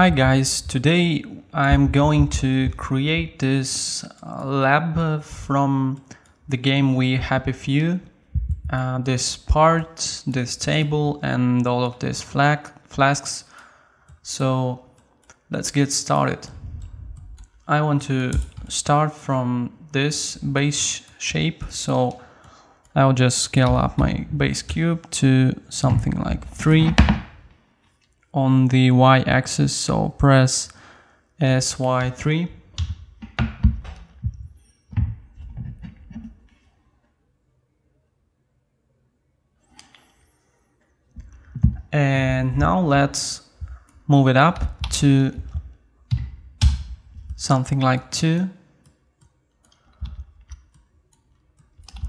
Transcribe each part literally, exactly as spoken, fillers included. Hi guys, today I'm going to create this lab from the game We Happy Few. Uh, this part, this table and all of these flag, flasks. So let's get started. I want to start from this base shape, so I'll just scale up my base cube to something like three. On the y-axis, so press S Y three. And now let's move it up to something like two.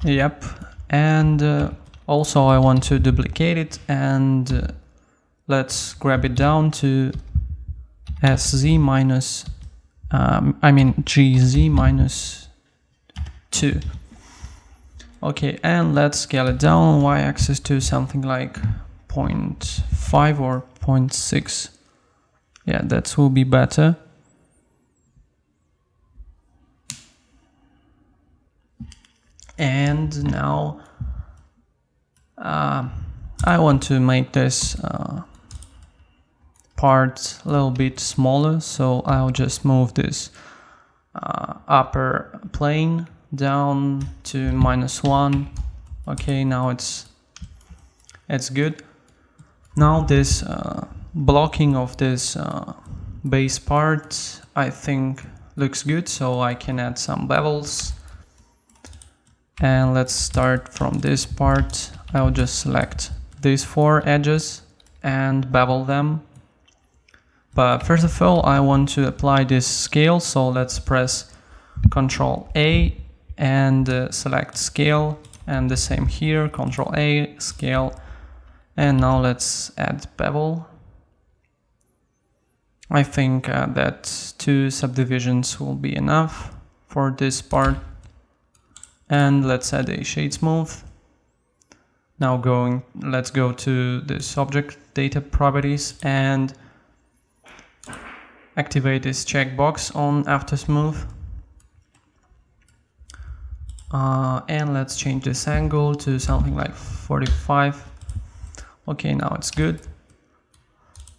Yep, and uh, also I want to duplicate it and uh, let's grab it down to S Z minus, um, I mean G Z minus two. Okay, and let's scale it down on y-axis to something like zero point five or zero point six. Yeah, that will be better. And now uh, I want to make this uh, part a little bit smaller, so I'll just move this uh, upper plane down to minus one. Okay, now it's it's good. Now this uh, blocking of this uh, base part I think looks good, so I can add some bevels. And let's start from this part. I'll just select these four edges and bevel them. But first of all, I want to apply this scale, so let's press Control A and uh, select scale, and the same here, Control A, scale, and now let's add bevel. I think uh, that two subdivisions will be enough for this part, and let's add a shade smooth. Now going, let's go to this object data properties and activate this checkbox on After Smooth. Uh, and let's change this angle to something like forty-five. Okay, now it's good.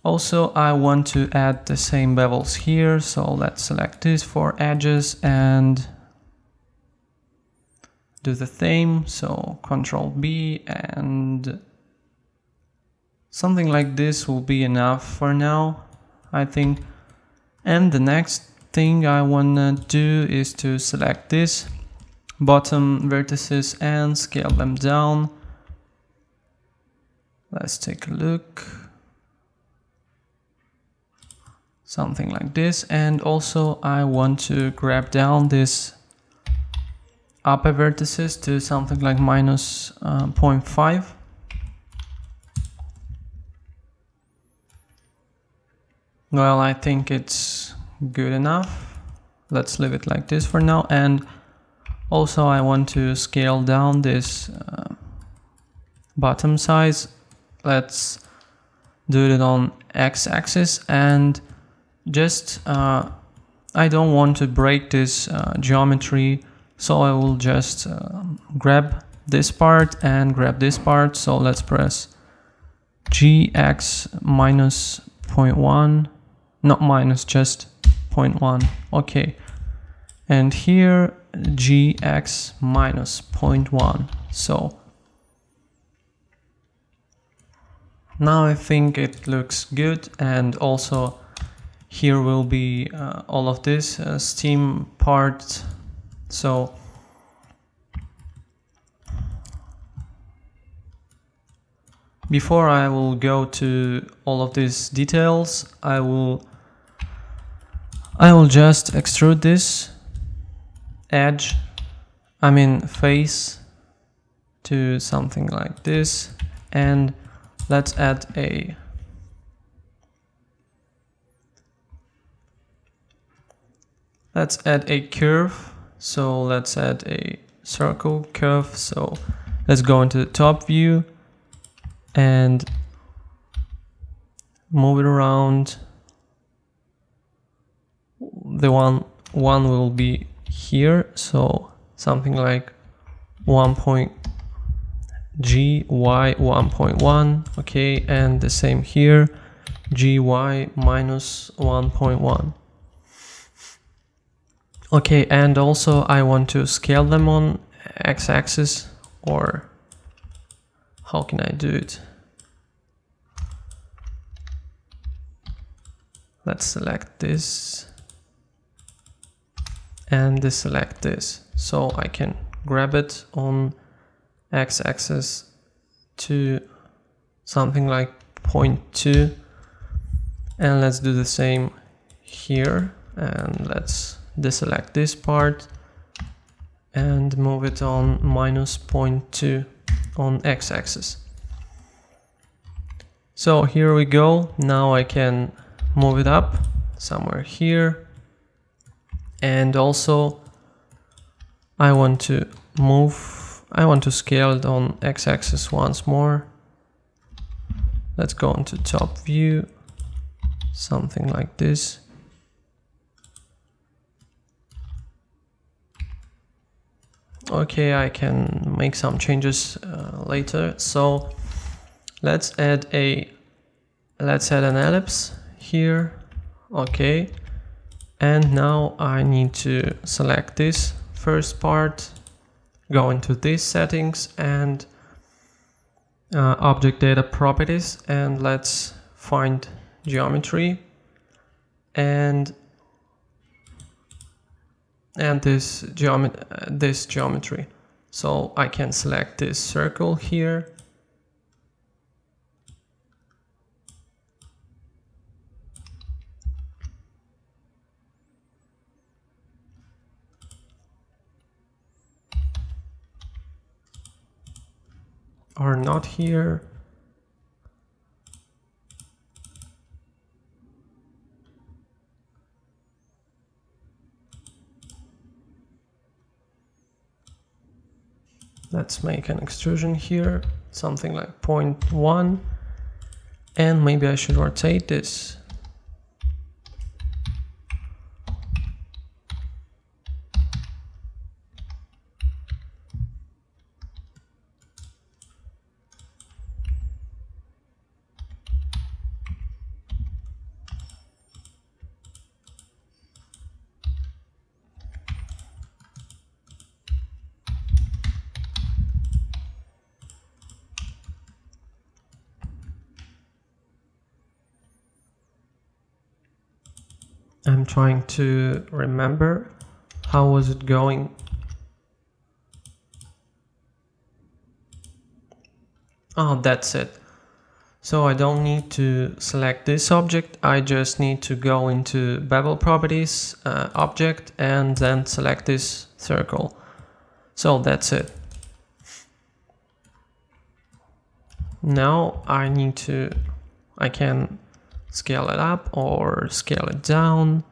Also, I want to add the same bevels here, so let's select these four edges and do the same, so Control B, and something like this will be enough for now, I think. And the next thing I wanna do is to select these bottom vertices and scale them down. Let's take a look. Something like this. And also I want to grab down this upper vertices to something like minus uh, zero point five. Well, I think it's good enough. Let's leave it like this for now. And also I want to scale down this uh, bottom size. Let's do it on x-axis and just uh, I don't want to break this uh, geometry. So I will just uh, grab this part and grab this part. So let's press G X minus zero point one, not minus, just zero point one. Okay. And here G X minus zero point one. So now I think it looks good. And also here will be uh, all of this uh, steam part. So before I will go to all of these details, I will I will just extrude this edge, I mean face, to something like this, and let's add a let's add a curve. So let's add a circle curve. So let's go into the top view and move it around. the one one will be here, so something like one point G Y one point one, okay, and the same here, G Y minus one point one. Okay, and also I want to scale them on x-axis, or how can I do it? Let's select this and deselect this, so I can grab it on x-axis to something like zero point two, and let's do the same here, and let's deselect this part and move it on minus zero point two on x-axis. So here we go. Now I can move it up somewhere here, and also I want to move I want to scale it on x-axis once more. Let's go into top view, something like this, okay. I can make some changes uh, later, so let's add a let's add an ellipse here, okay. And now I need to select this first part, go into these settings and uh, object data properties, and let's find geometry, and and this geomet uh, this geometry. So I can select this circle here, or not here, let's make an extrusion here, something like zero point one, and maybe I should rotate this. I'm trying to remember how was it going. Oh, that's it. So I don't need to select this object, I just need to go into bevel properties, uh, object, and then select this circle. So that's it. Now I need to I can scale it up or scale it down.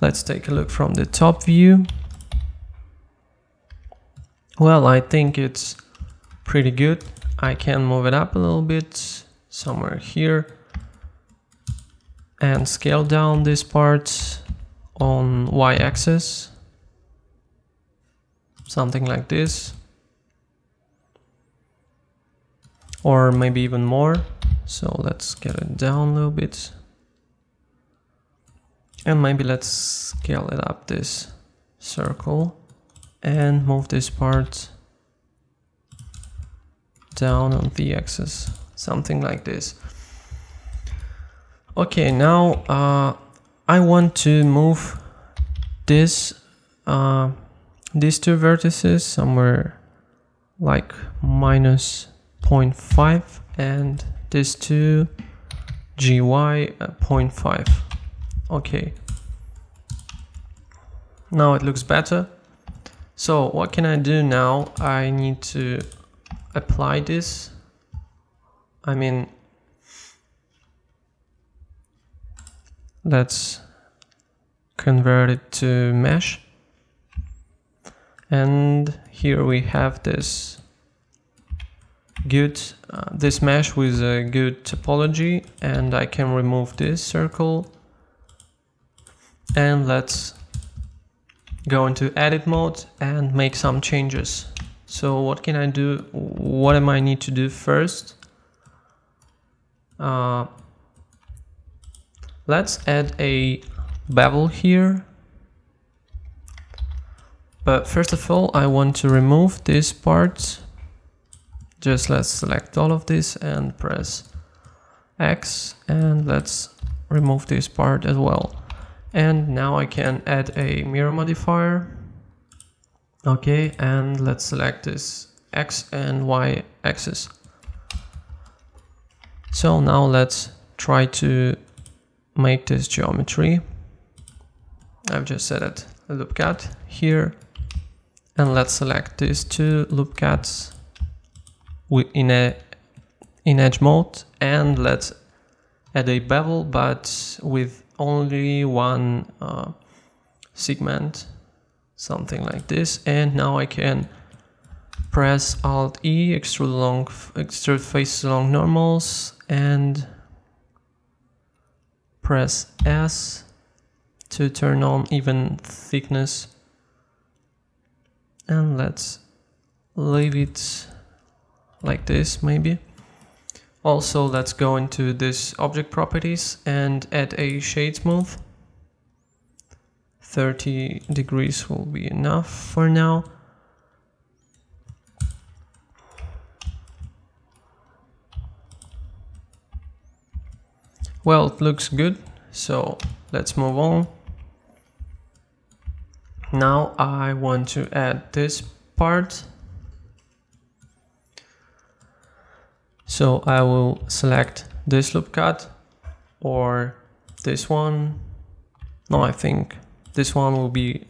Let's take a look from the top view. Well, I think it's pretty good. I can move it up a little bit somewhere here and scale down this part on y-axis, something like this, or maybe even more. So let's get it down a little bit, and maybe let's scale it up, this circle, and move this part down on the axis, something like this. Okay, now uh, I want to move this uh, these two vertices somewhere like minus zero point five and this to G Y uh, zero point five. Okay, now it looks better. So what can I do now? I need to apply this. I mean, let's convert it to mesh, and here we have this good uh, this mesh with a good topology, and I can remove this circle and let's go into edit mode and make some changes. So what can I do? What am I need to do first? Uh, let's add a bevel here. But first of all, I want to remove this part. Just let's select all of this and press X, and let's remove this part as well. And now I can add a mirror modifier. Okay, and let's select this X and Y axis. So now let's try to make this geometry. I've just set it a loop cut here, and let's select these two loop cuts in a in edge mode, and let's add a bevel, but with only one uh, segment, something like this. And now I can press Alt E, extrude along, extrude faces along normals, and press S to turn on even thickness. And let's leave it like this, maybe. Also, let's go into this object properties and add a shade smooth. thirty degrees will be enough for now. Well, it looks good, so let's move on. Now I want to add this part. So I will select this loop cut or this one. No, I think this one will be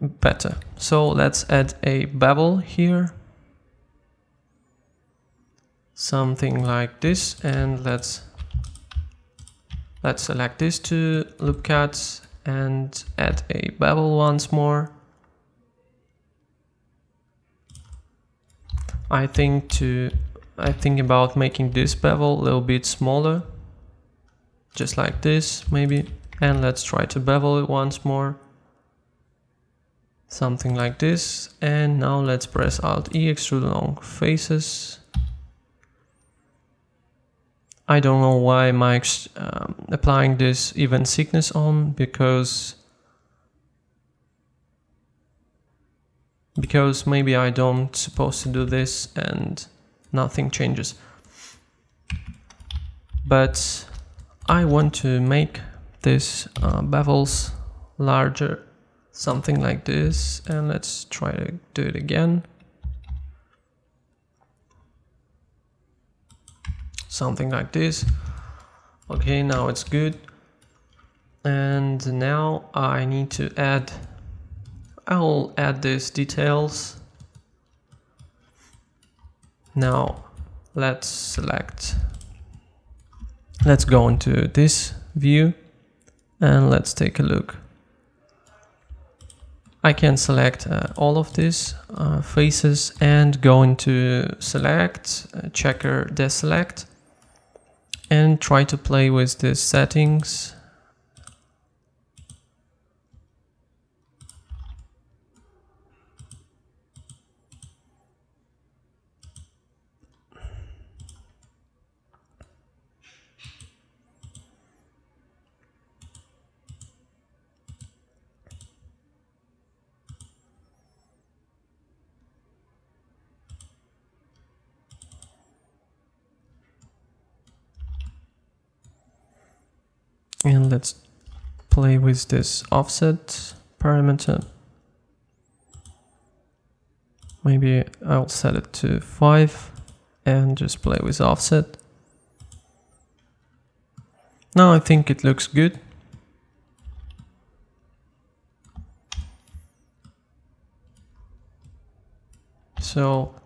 better. So let's add a bevel here. Something like this, and let's let's select these two loop cuts and add a bevel once more. I think to I think about making this bevel a little bit smaller, just like this maybe, and let's try to bevel it once more, something like this. And now let's press Alt E, extrude along faces. I don't know why I'm um, applying this even thickness on, because because maybe I don't supposed to do this and nothing changes. But I want to make these uh, bevels larger, something like this, and let's try to do it again. Something like this. Okay, now it's good. And now I need to add, I'll add these details. Now let's select, let's go into this view and let's take a look. I can select uh, all of these uh, faces and go into select, uh, checker deselect, and try to play with the settings. And let's play with this offset parameter. Maybe I'll set it to five and just play with offset. Now I think it looks good. So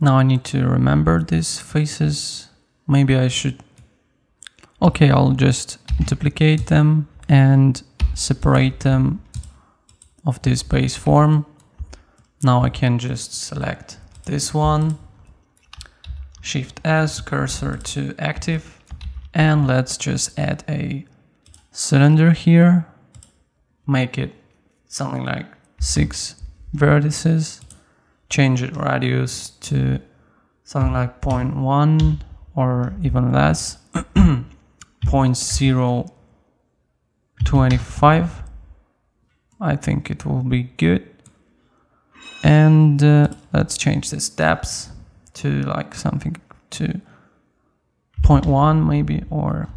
now I need to remember these faces. Maybe I should... Okay, I'll just duplicate them and separate them of this base form. Now I can just select this one, Shift S, cursor to active, and let's just add a cylinder here, make it something like six vertices, change it radius to something like zero point one or even less, zero point zero two five. I think it will be good. And uh, let's change this depth to like something to zero point one maybe, or zero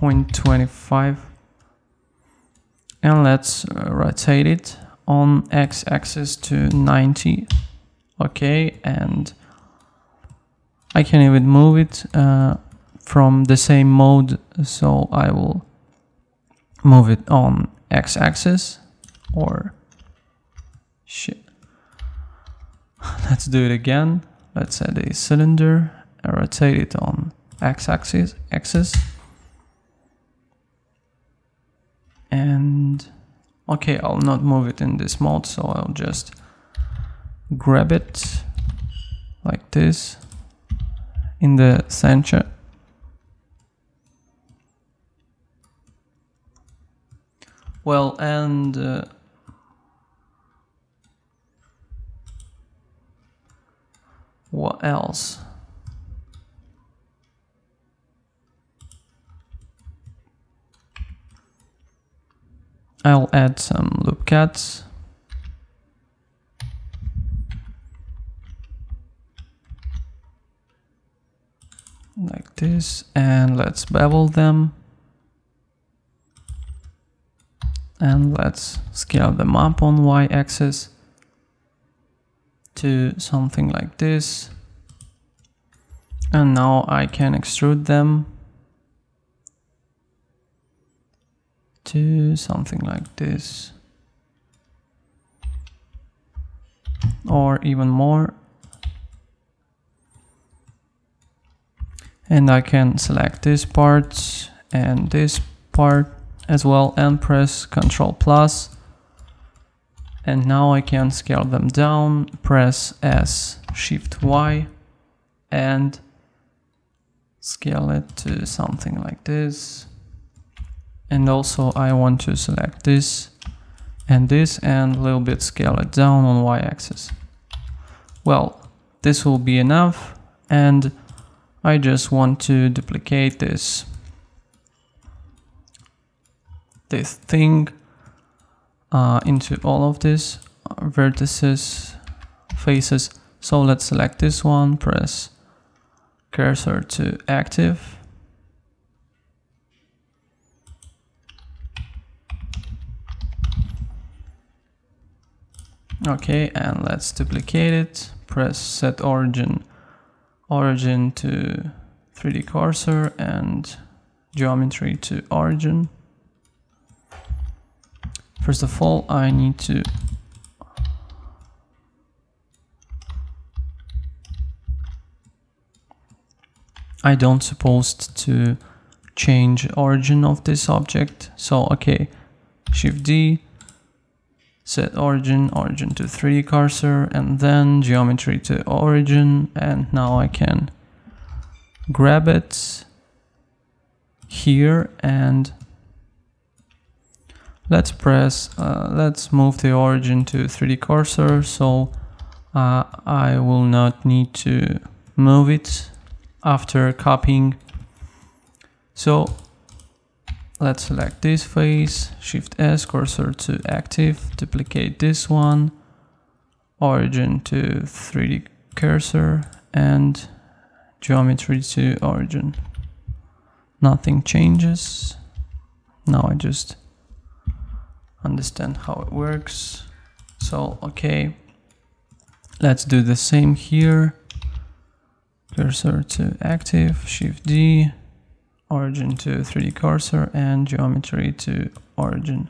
point two five, and let's uh, rotate it on x-axis to ninety. Okay, and I can even move it uh, from the same mode, so I will move it on x-axis, or shit. Let's do it again. Let's add a cylinder and rotate it on x-axis, axis. And okay, I'll not move it in this mode, so I'll just grab it like this in the center. Well, and uh, what else? I'll add some loop cuts. Like this, and let's bevel them. And let's scale them up on y-axis to something like this. And now I can extrude them to something like this, or even more. And I can select this part and this part as well, and press Ctrl plus. And now I can scale them down, press S, Shift Y, and scale it to something like this. And also I want to select this and this, and a little bit scale it down on y-axis. Well, this will be enough, and I just want to duplicate this this thing uh, into all of these vertices, faces. So let's select this one, press cursor to active, okay, and let's duplicate it, press set origin origin to three D cursor and geometry to origin. First of all, I need to I don't supposed to change origin of this object, so okay, Shift D, set origin, origin to three D cursor, and then geometry to origin, and now I can grab it here, and let's press, uh, let's move the origin to three D cursor, so uh, I will not need to move it after copying. So let's select this face, Shift S, cursor to active, duplicate this one, origin to three D cursor, and geometry to origin. Nothing changes. Now I just understand how it works. So, okay, let's do the same here. Cursor to active, Shift D, origin to three D cursor, and geometry to origin.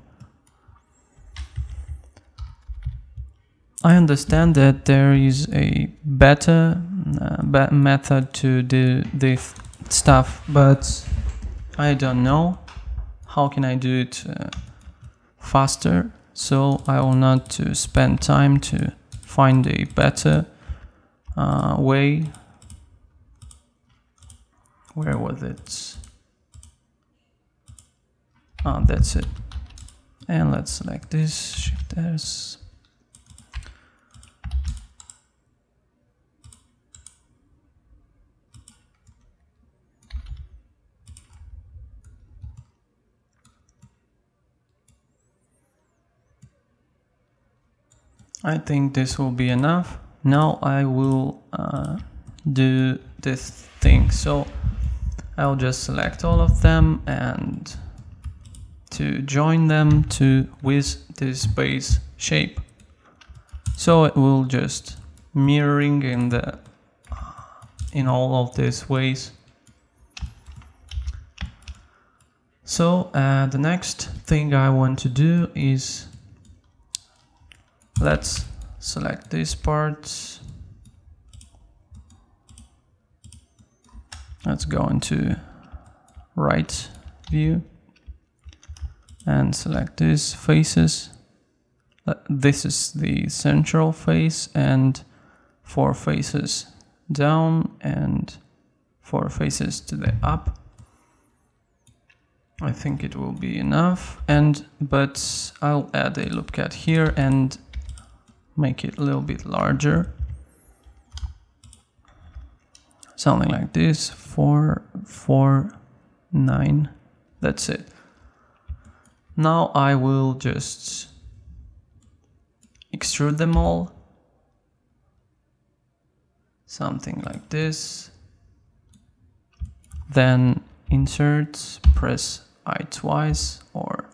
I understand that there is a better uh, method to do this stuff, but I don't know how can I do it uh, faster. So I will not to spend time to find a better uh, way. Where was it? Ah, that's it. And let's select this, Shift S. I think this will be enough. Now I will uh, do this thing. So I'll just select all of them and to join them to with this base shape. So it will just mirroring in the in all of these ways. So uh, the next thing I want to do is let's select these parts. Let's go into right view and select these faces. This is the central face and four faces down and four faces to the up. I think it will be enough. And but I'll add a loop cut here and make it a little bit larger, something like this, four, four, nine, that's it. Now I will just extrude them all, something like this, then insert, press I twice or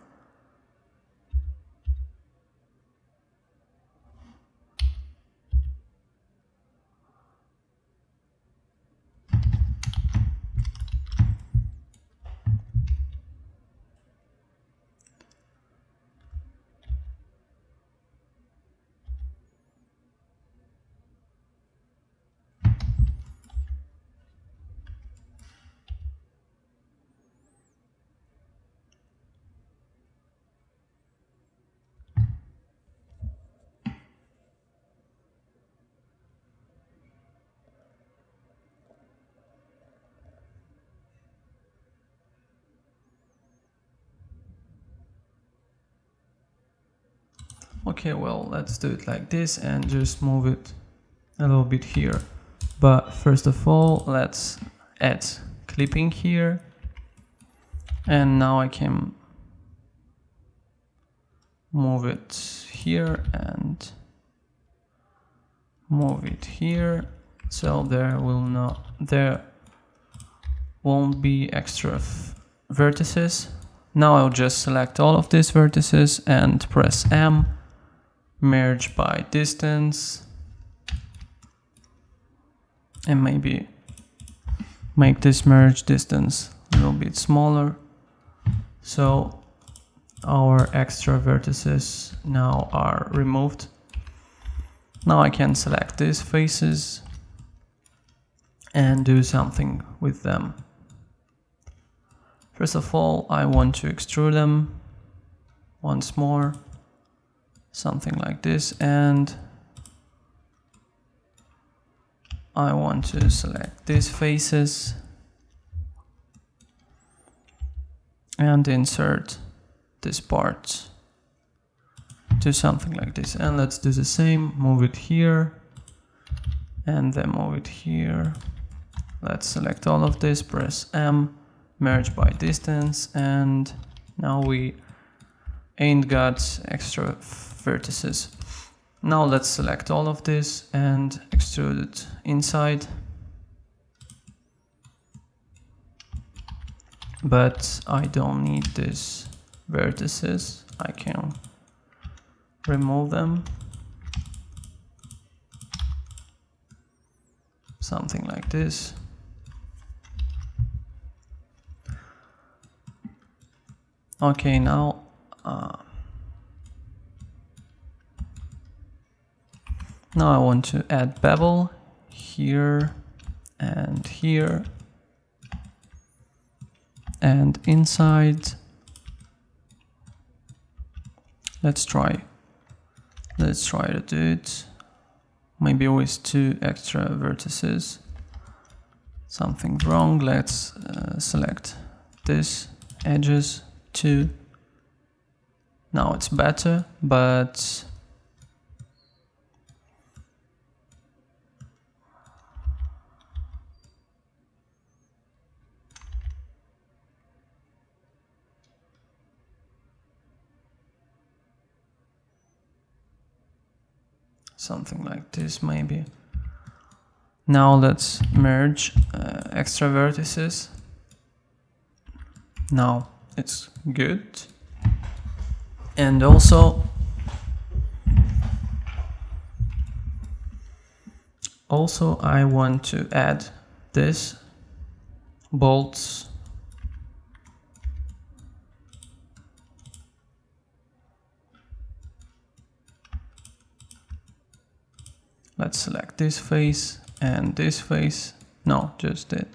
okay, well, let's do it like this and just move it a little bit here. But first of all, let's add clipping here. And now I can move it here and move it here. So there will not, there won't be extra vertices. Now I'll just select all of these vertices and press M. Merge by distance and maybe make this merge distance a little bit smaller, so our extra vertices now are removed. Now I can select these faces and do something with them. First of all, I want to extrude them once more, something like this, and I want to select these faces and insert this part to something like this. And let's do the same, move it here and then move it here. Let's select all of this, press M, merge by distance, and now we ain't got extra vertices. Now let's select all of this and extrude it inside. But I don't need these vertices. I can remove them. Something like this. Okay, now uh, Now I want to add bevel here and here and inside. Let's try. Let's try to do it. Maybe with two extra vertices. Something wrong. Let's uh, select this edges two. Now it's better, but something like this maybe. Now let's merge uh, extra vertices. Now it's good. And also also I want to add this bolts . Let's select this face and this face, no, just it.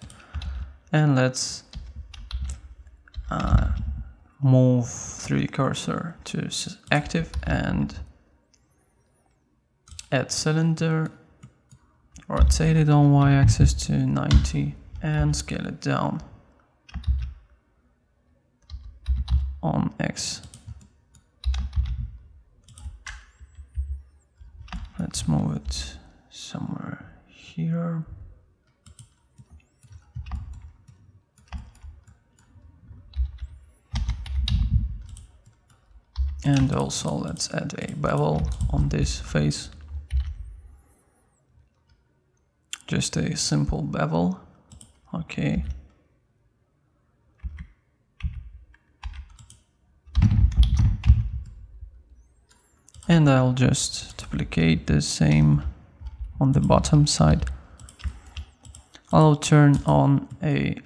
And let's uh, move three cursor to active and add cylinder, rotate it on y-axis to ninety and scale it down on x. Let's move it somewhere here. And also let's add a bevel on this face. Just a simple bevel. Okay. And I'll just duplicate the same on the bottom side. I'll turn on a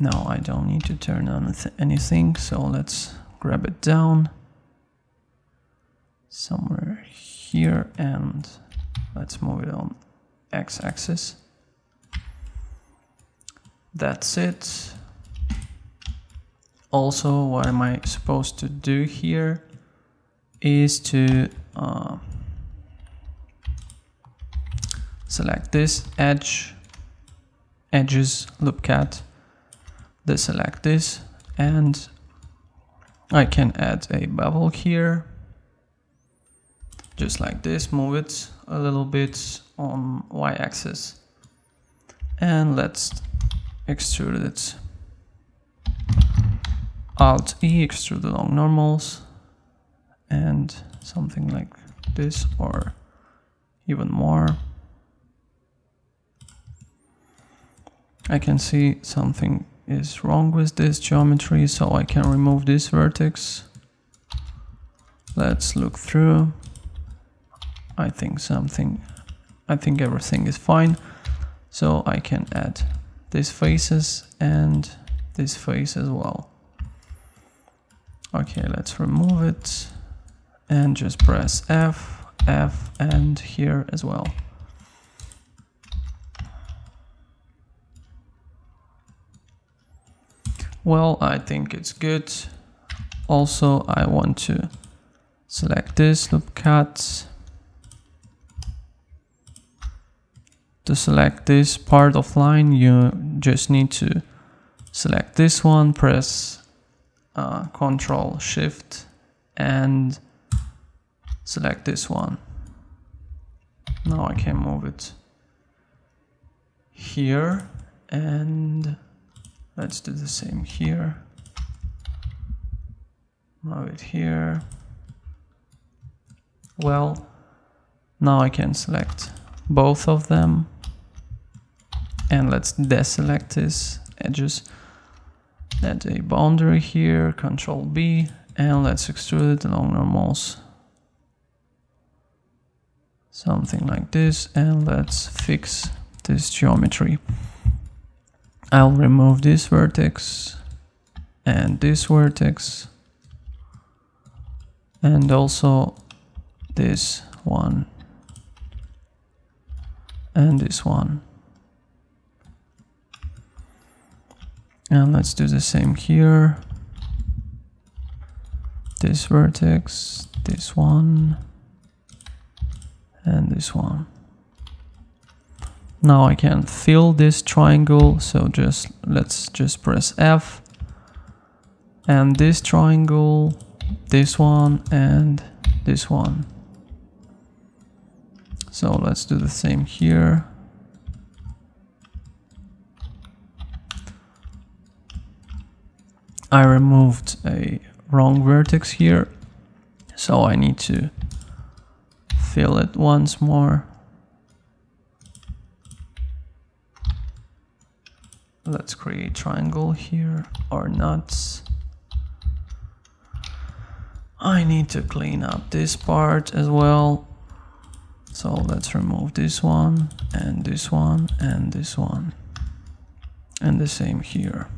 no, I don't need to turn on anything, so let's grab it down somewhere here and let's move it on x-axis. That's it. Also, what am I supposed to do here is to uh, select this edge, edges, loopcat, then select this, and I can add a bevel here, just like this, move it a little bit on y-axis, and let's extrude it. Alt E, extrude along normals, and something like this, or even more. I can see something is wrong with this geometry, so I can remove this vertex. Let's look through. I think something, I think everything is fine. So I can add these faces and this face as well. Okay, let's remove it and just press F, F, and here as well. Well, I think it's good. Also, I want to select this loop cut to select this part of line. You just need to select this one, press Uh, Control Shift and select this one. Now I can move it here and let's do the same here. Move it here. Well, now I can select both of them and let's deselect these edges. Add a boundary here, Control B, and let's extrude it along normals. Something like this, and let's fix this geometry. I'll remove this vertex, and this vertex, and also this one, and this one. And let's do the same here. This vertex, this one, and this one. Now I can fill this triangle, so just let's just press F. And this triangle, this one, and this one. So let's do the same here. I removed a wrong vertex here, so I need to fill it once more. Let's create triangle here, or not. I need to clean up this part as well. So let's remove this one, and this one, and this one. And the same here.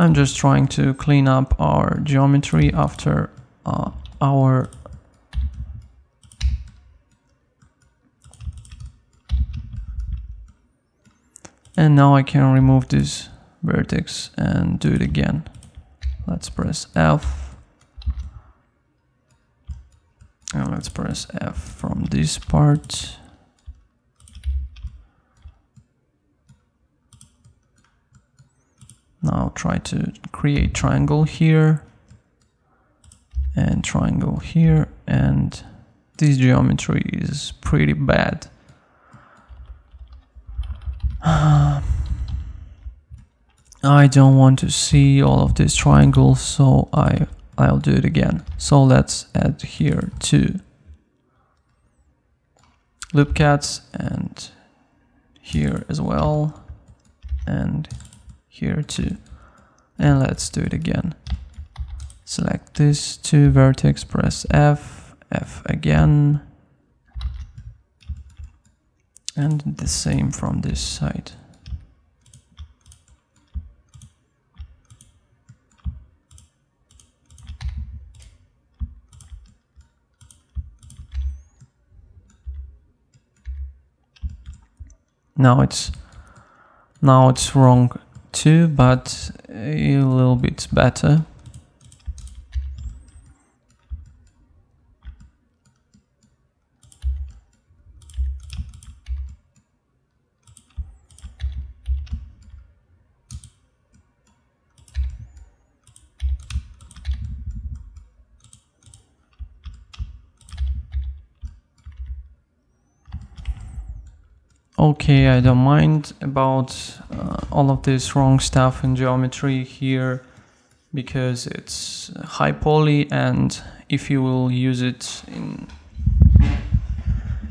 I'm just trying to clean up our geometry after uh, our and now I can remove this vertex and do it again. Let's press F. And let's press F from this part. Now try to create triangle here and triangle here, and this geometry is pretty bad. I don't want to see all of these triangles, so I, I'll do it again. So let's add here two loop cuts, and here as well, and here too. And let's do it again. Select this two vertex, press F, F again, and the same from this side. Now it's now it's wrong too, but a little bit better. Okay, I don't mind about uh, all of this wrong stuff in geometry here, because it's high poly, and if you will use it in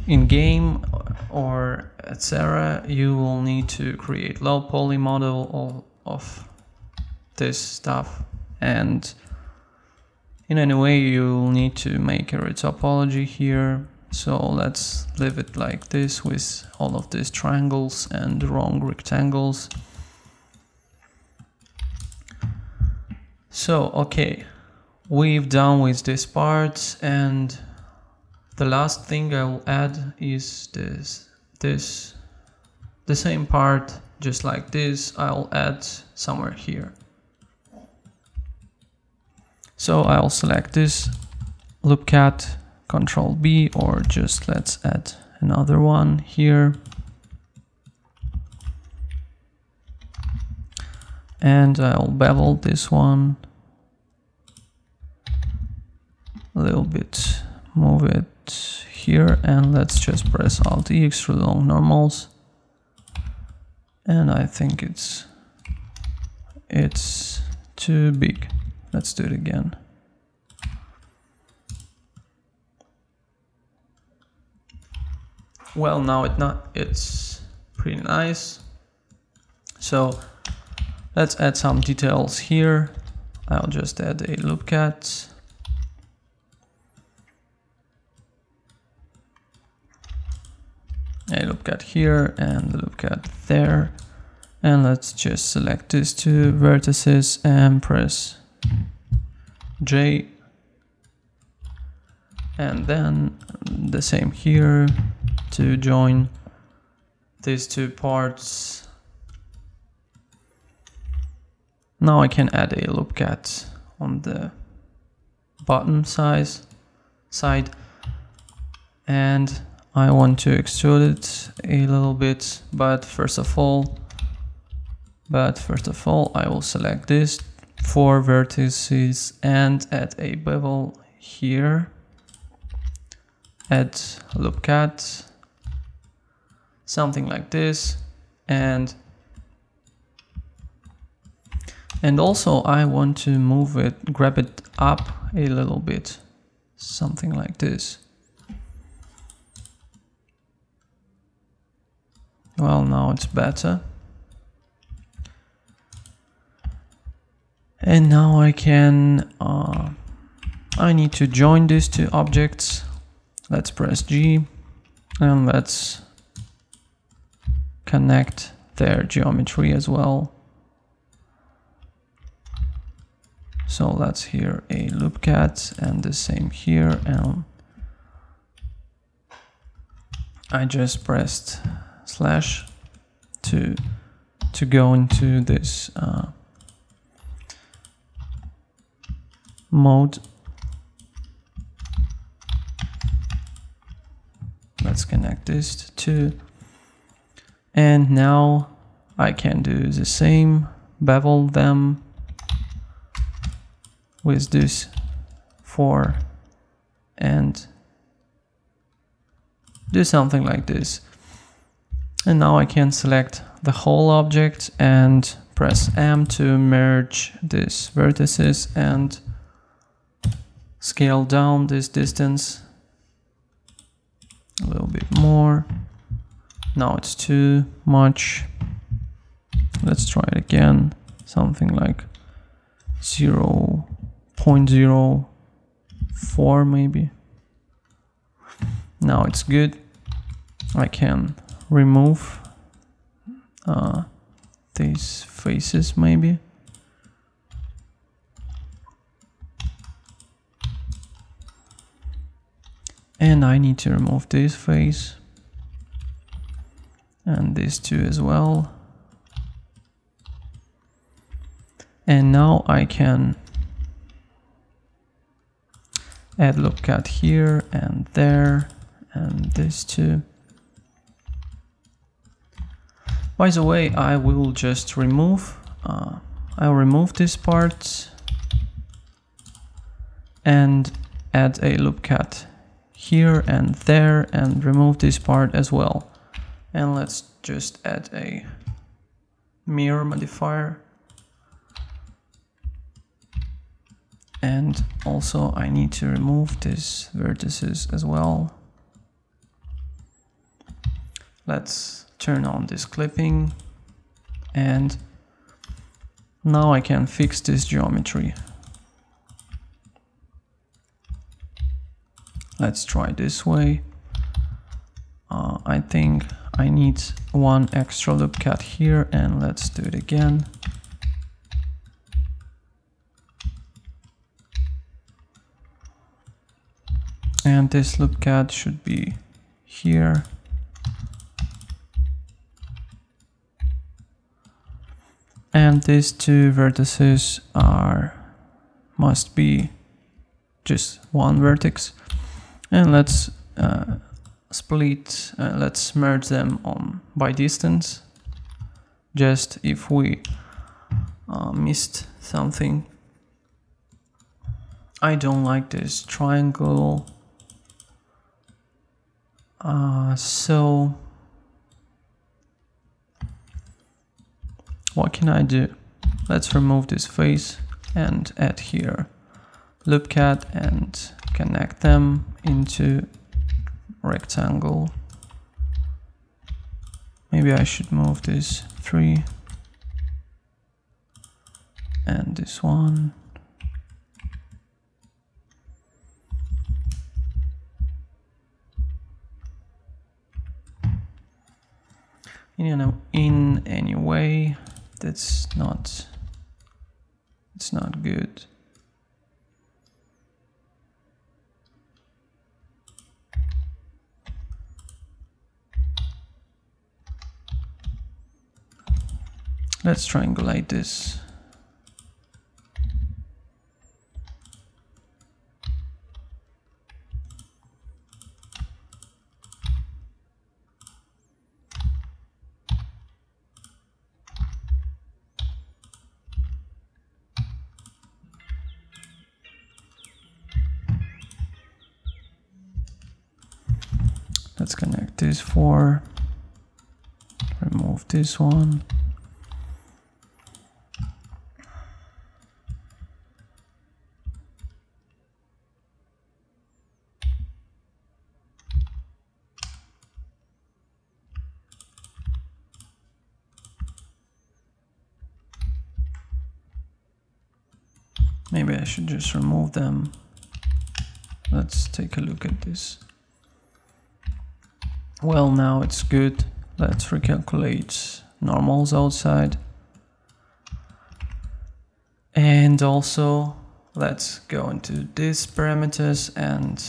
in game or et cetera, you will need to create low poly model of, of this stuff, and in any way you'll need to make a topology here. So let's leave it like this with all of these triangles and wrong rectangles. So, okay, we've done with this part, and the last thing I will add is this, this, the same part, just like this, I'll add somewhere here. So I'll select this loop cut, Control B, or just let's add another one here. And I'll bevel this one a little bit, move it here, and let's just press Alt E, extrude along normals. And I think it's it's too big. Let's do it again. Well, now it not, it's pretty nice. So let's add some details here. I'll just add a loop cut. A loop cut here and a loop cut there. And let's just select these two vertices and press J. And then the same here to join, these two parts. Now I can add a loop cat on the bottom size side, and I want to extrude it a little bit, but first of all but first of all I will select these four vertices and add a bevel here, add loop cat, something like this, and and also I want to move it, grab it up a little bit, something like this. Well, now it's better. And now I can, uh, I need to join these two objects. Let's press G and let's connect their geometry as well. So let's here a loop cat and the same here. And I just pressed slash to to go into this uh, mode. Let's connect this to, and now I can do the same, bevel them with this four and do something like this. And now I can select the whole object and press M to merge these vertices and scale down this distance a little bit more. Now it's too much. Let's try it again. Something like zero point zero four maybe. Now it's good. I can remove uh, these faces maybe. And I need to remove this face and these two as well. And now I can add loop cut here and there and these two. By the way, I will just remove, uh, I'll remove this part and add a loop cut here and there and remove this part as well. And let's just add a mirror modifier. And also I need to remove these vertices as well. Let's turn on this clipping, and now I can fix this geometry. Let's try this way. Uh, I think I need one extra loop cut here, and let's do it again. And this loop cut should be here. And these two vertices are, must be just one vertex. And let's uh, split, uh, let's merge them on by distance, just if we uh, missed something. I don't like this triangle, uh, so what can I do? Let's remove this face and add here loop cut and connect them into rectangle. Maybe I should move this three and this one. You know, in any way, that's not, it's not good. Let's triangulate this. Let's connect these four, remove this one. Maybe I should just remove them. Let's take a look at this. Well, now it's good. Let's recalculate normals outside. And also, let's go into these parameters and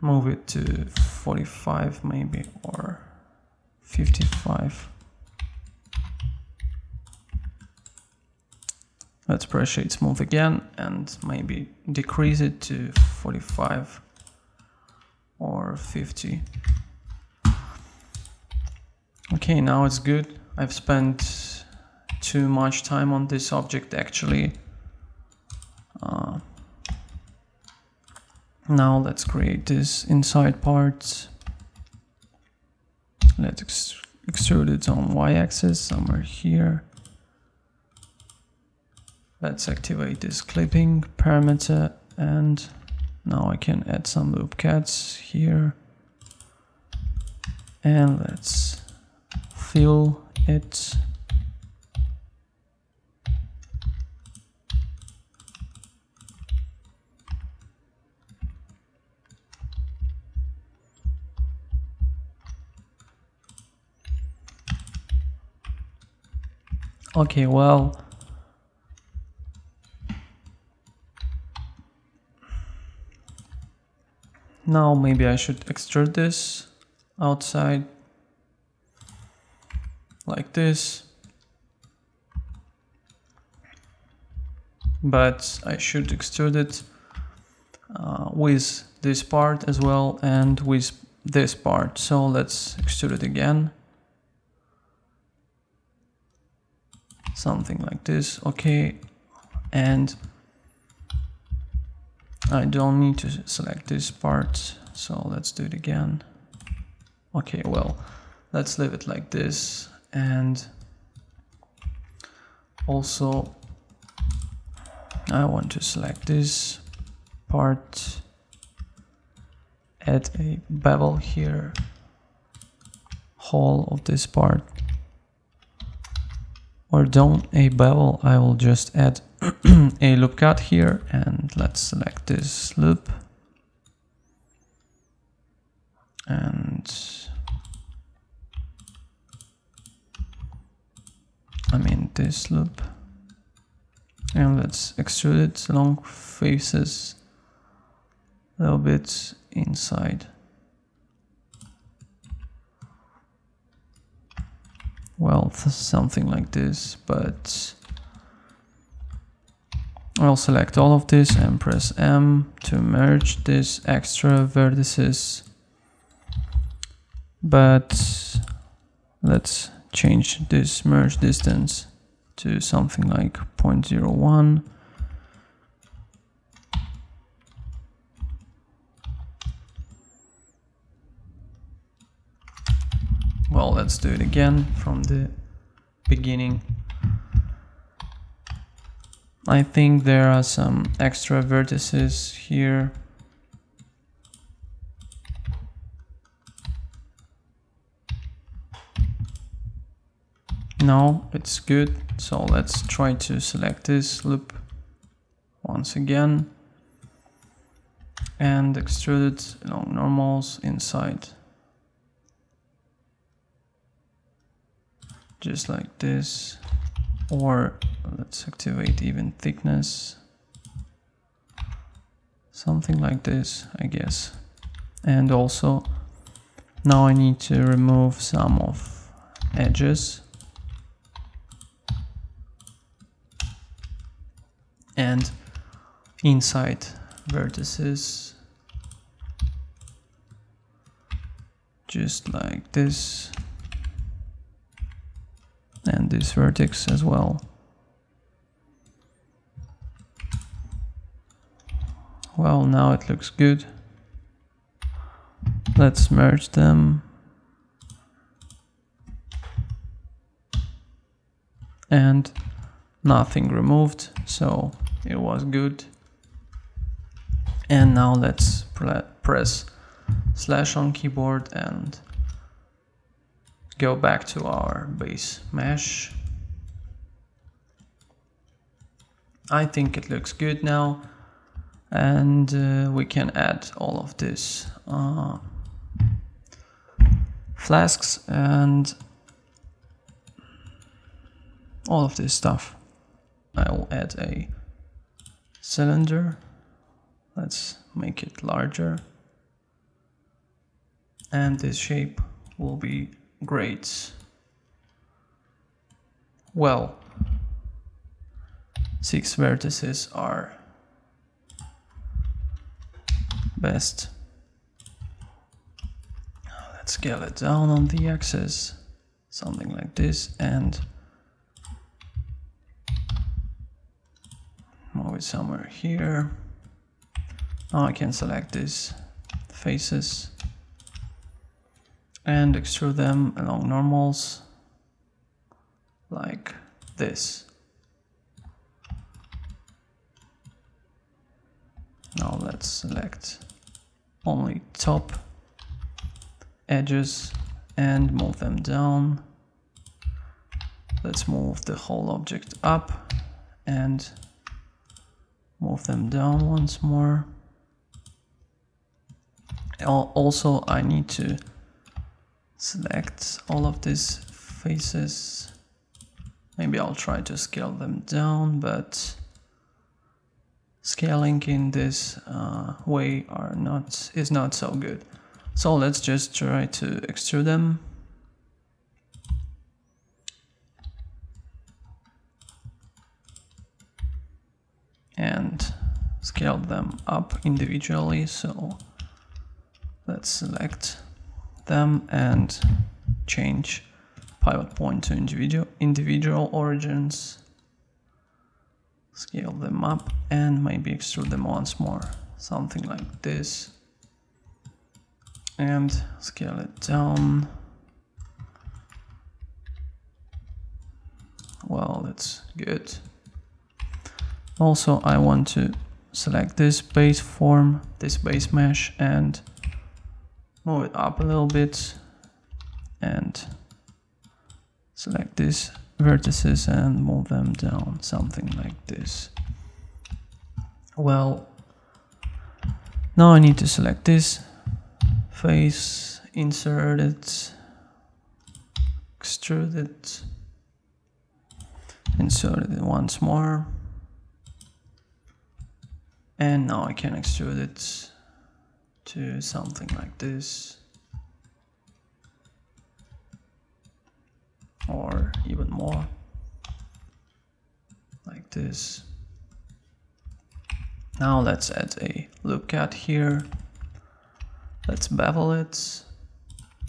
move it to forty-five maybe, or fifty-five. Let's pressure smooth again and maybe decrease it to forty-five. Or fifty. Okay, now it's good. I've spent too much time on this object actually. Uh, now let's create this inside part. Let's ex extrude it on y-axis somewhere here. Let's activate this clipping parameter, and now I can add some loop cats here, and let's fill it. Okay, well, now maybe I should extrude this outside like this, but I should extrude it uh, with this part as well and with this part. So let's extrude it again, something like this. Okay, and I don't need to select this part, so let's do it again. Okay, well, let's leave it like this, and also I want to select this part, add a bevel here, whole of this part, or don't a bevel, I will just add a loop cut here, and let's select this loop and I mean this loop, and let's extrude it along faces a little bit inside. Well, something like this, but I'll select all of this and press M to merge these extra vertices, but let's change this merge distance to something like zero point zero one. Well, let's do it again from the beginning. I think there are some extra vertices here. No, it's good. So let's try to select this loop once again and extrude it along normals inside. Just like this. Or let's activate even thickness, something like this, I guess. And also now I need to remove some of edges and inside vertices, just like this, and this vertex as well. Well, now it looks good. Let's merge them. And nothing removed, so it was good. And now let's press slash on keyboard and go back to our base mesh. I think it looks good now, and uh, we can add all of this uh, flasks and all of this stuff. I will add a cylinder. Let's make it larger, and this shape will be grades. Well, six vertices are best. Let's scale it down on the axis, something like this, and move it somewhere here. Now I can select these faces and extrude them along normals like this. Now let's select only top edges and move them down. Let's move the whole object up and move them down once more. Also, I need to select all of these faces. Maybe I'll try to scale them down, but scaling in this uh, way are not is not so good. So let's just try to extrude them. And scale them up individually, so let's select them and change pivot point to individual individual origins. Scale them up and maybe extrude them once more, something like this, and scale it down. Well, that's good. Also, I want to select this base form, this base mesh, and move it up a little bit, and select this vertices and move them down, something like this. Well, now I need to select this face, insert it, extrude it, insert it once more, and now I can extrude it to something like this, or even more, like this. Now let's add a loop cut here. Let's bevel it,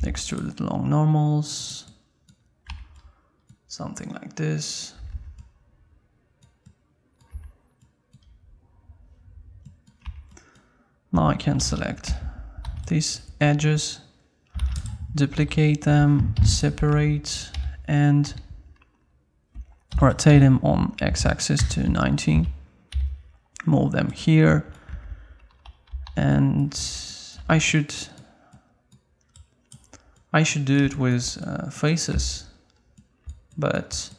extrude it along normals, something like this. Now I can select these edges, duplicate them, separate, and rotate them on x-axis to ninety. Move them here, and I should I should do it with uh, faces, but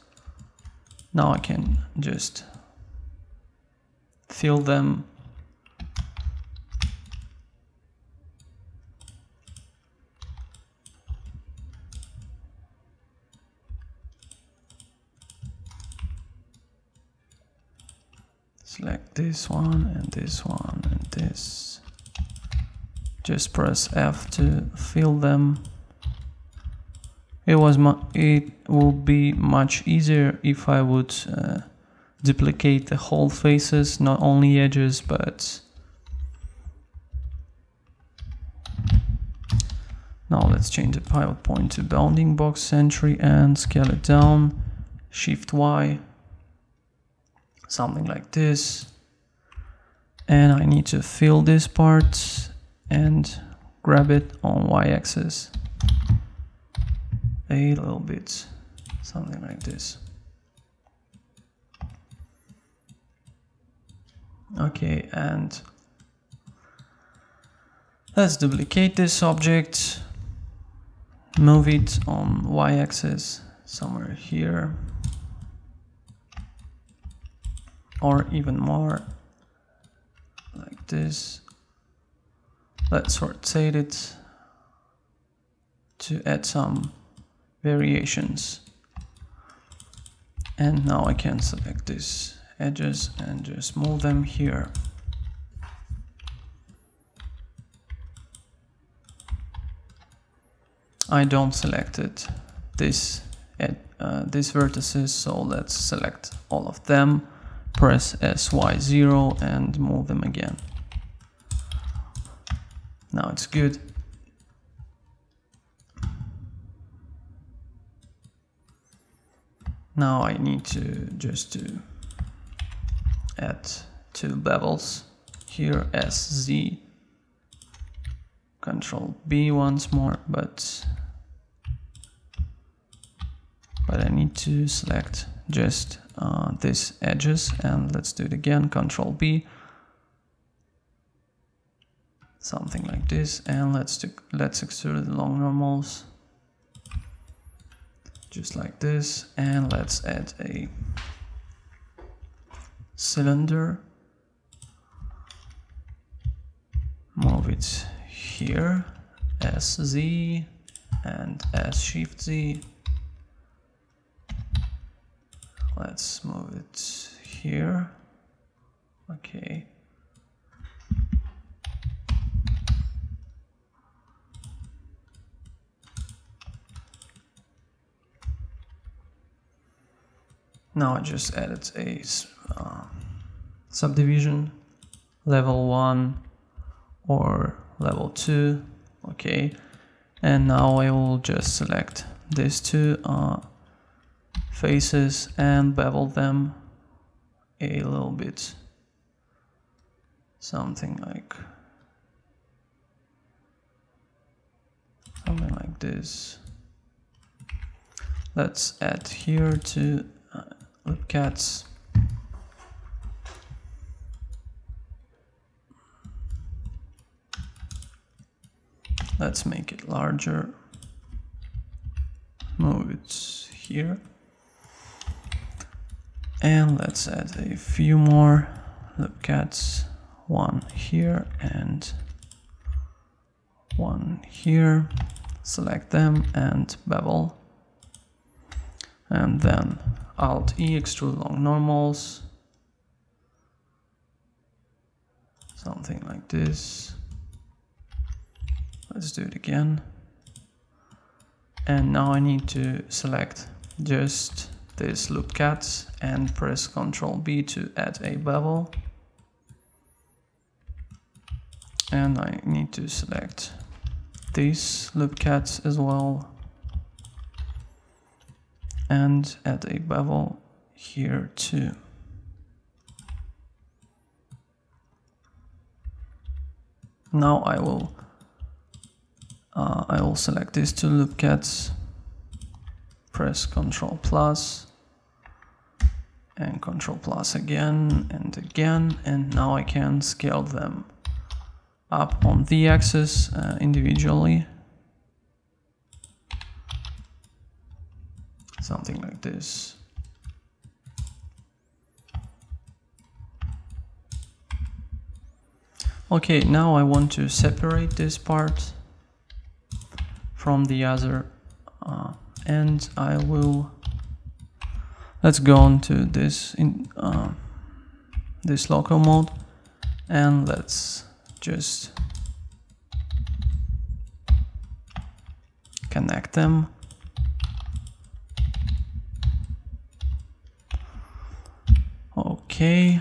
now I can just fill them like this one and this one and this. Just press F to fill them. It was mu it will be much easier if I would uh, duplicate the whole faces, not only edges, but now let's change the pivot point to bounding box sentry and scale it down, shift Y, something like this. And I need to fill this part and grab it on Y-axis a little bit, something like this. Okay, and let's duplicate this object, move it on Y-axis somewhere here, or even more like this. Let's rotate it to add some variations. And now I can select these edges and just move them here. I don't selected this at uh, these vertices, so let's select all of them, press S Y zero and move them again. Now it's good. Now I need to just to add two bevels here, S Z, Control B once more, but but I need to select just uh, these edges, and let's do it again, Control B, something like this, and let's do, let's extrude the long normals just like this, and let's add a cylinder, move it here, S Z and S Shift Z. Let's move it here. Okay. Now I just added a uh, subdivision, level one or level two. Okay. And now I will just select these two uh, faces and bevel them a little bit, something like something like this. Let's add here to uh, lipcats. Let's make it larger, move it here. And let's add a few more lipcats, one here and one here. Select them and bevel. And then Alt E, extrude long normals. Something like this. Let's do it again. And now I need to select just this loopcats and press Control B to add a bevel, and I need to select these loopcats as well and add a bevel here too. Now I will uh, I will select these two loopcats, press Control plus and Control plus again and again, and now I can scale them up on the axis uh, individually, something like this. Okay, now I want to separate this part from the other, uh, and I will, let's go on to this in uh, this local mode, and let's just connect them. Okay,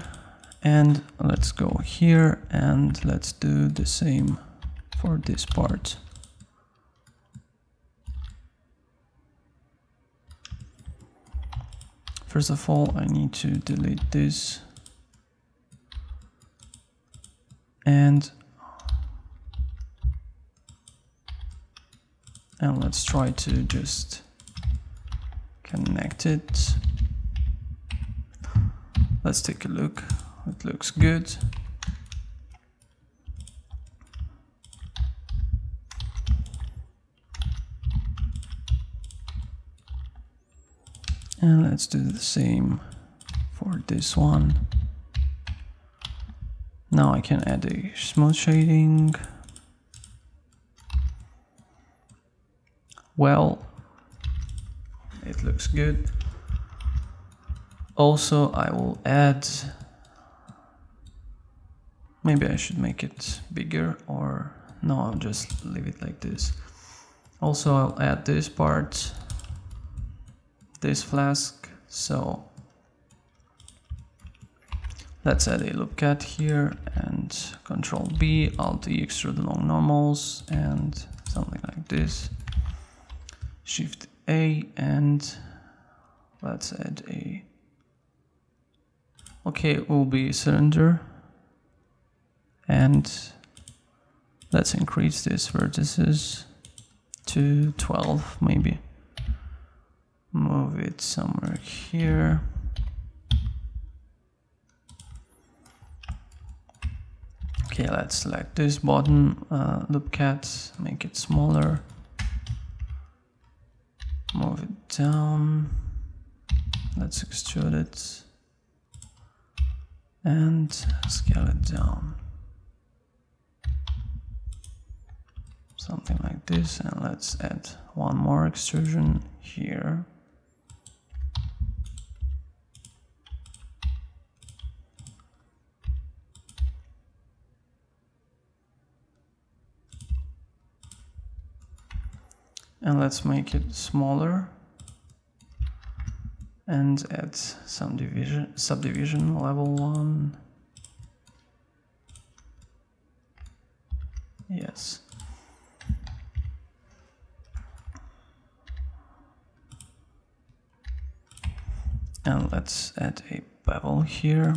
and let's go here and let's do the same for this part. First of all, I need to delete this and and let's try to just connect it. Let's take a look. It looks good. And let's do the same for this one. Now I can add a smooth shading. Well, it looks good. Also, I will add, maybe I should make it bigger, or no, I'll just leave it like this. Also, I'll add this part, this flask, so let's add a loop cat here and control B, alt E, extrude along normals and something like this, shift A, and let's add a, okay, it will be a cylinder, and let's increase these vertices to twelve maybe. Move it somewhere here. Okay, let's select this bottom uh, loop cat, make it smaller, move it down, let's extrude it and scale it down, something like this, and let's add one more extrusion here. And let's make it smaller and add some division, subdivision level one. Yes. And let's add a bevel here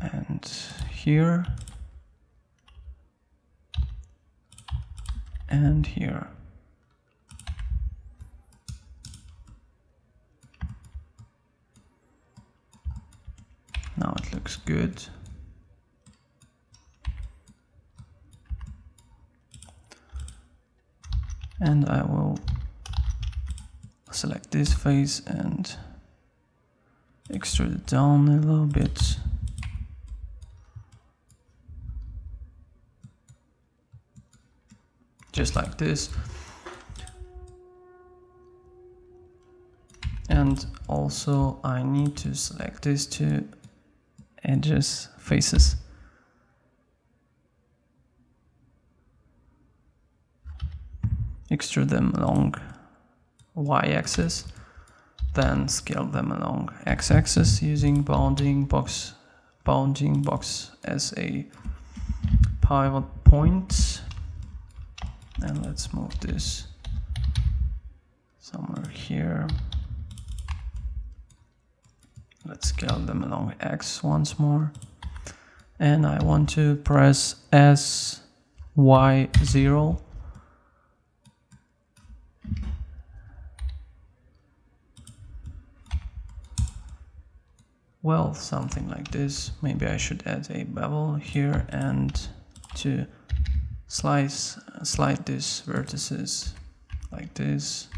and here. And here. Now it looks good. And I will select this face and extrude it down a little bit. Just like this, and also I need to select these two edges, faces, extrude them along y-axis, then scale them along x-axis using bounding box, bounding box as a pivot point. And let's move this somewhere here. Let's scale them along X once more. And I want to press S, Y, zero. Well, something like this. Maybe I should add a bevel here and to Slice, slide these vertices like this.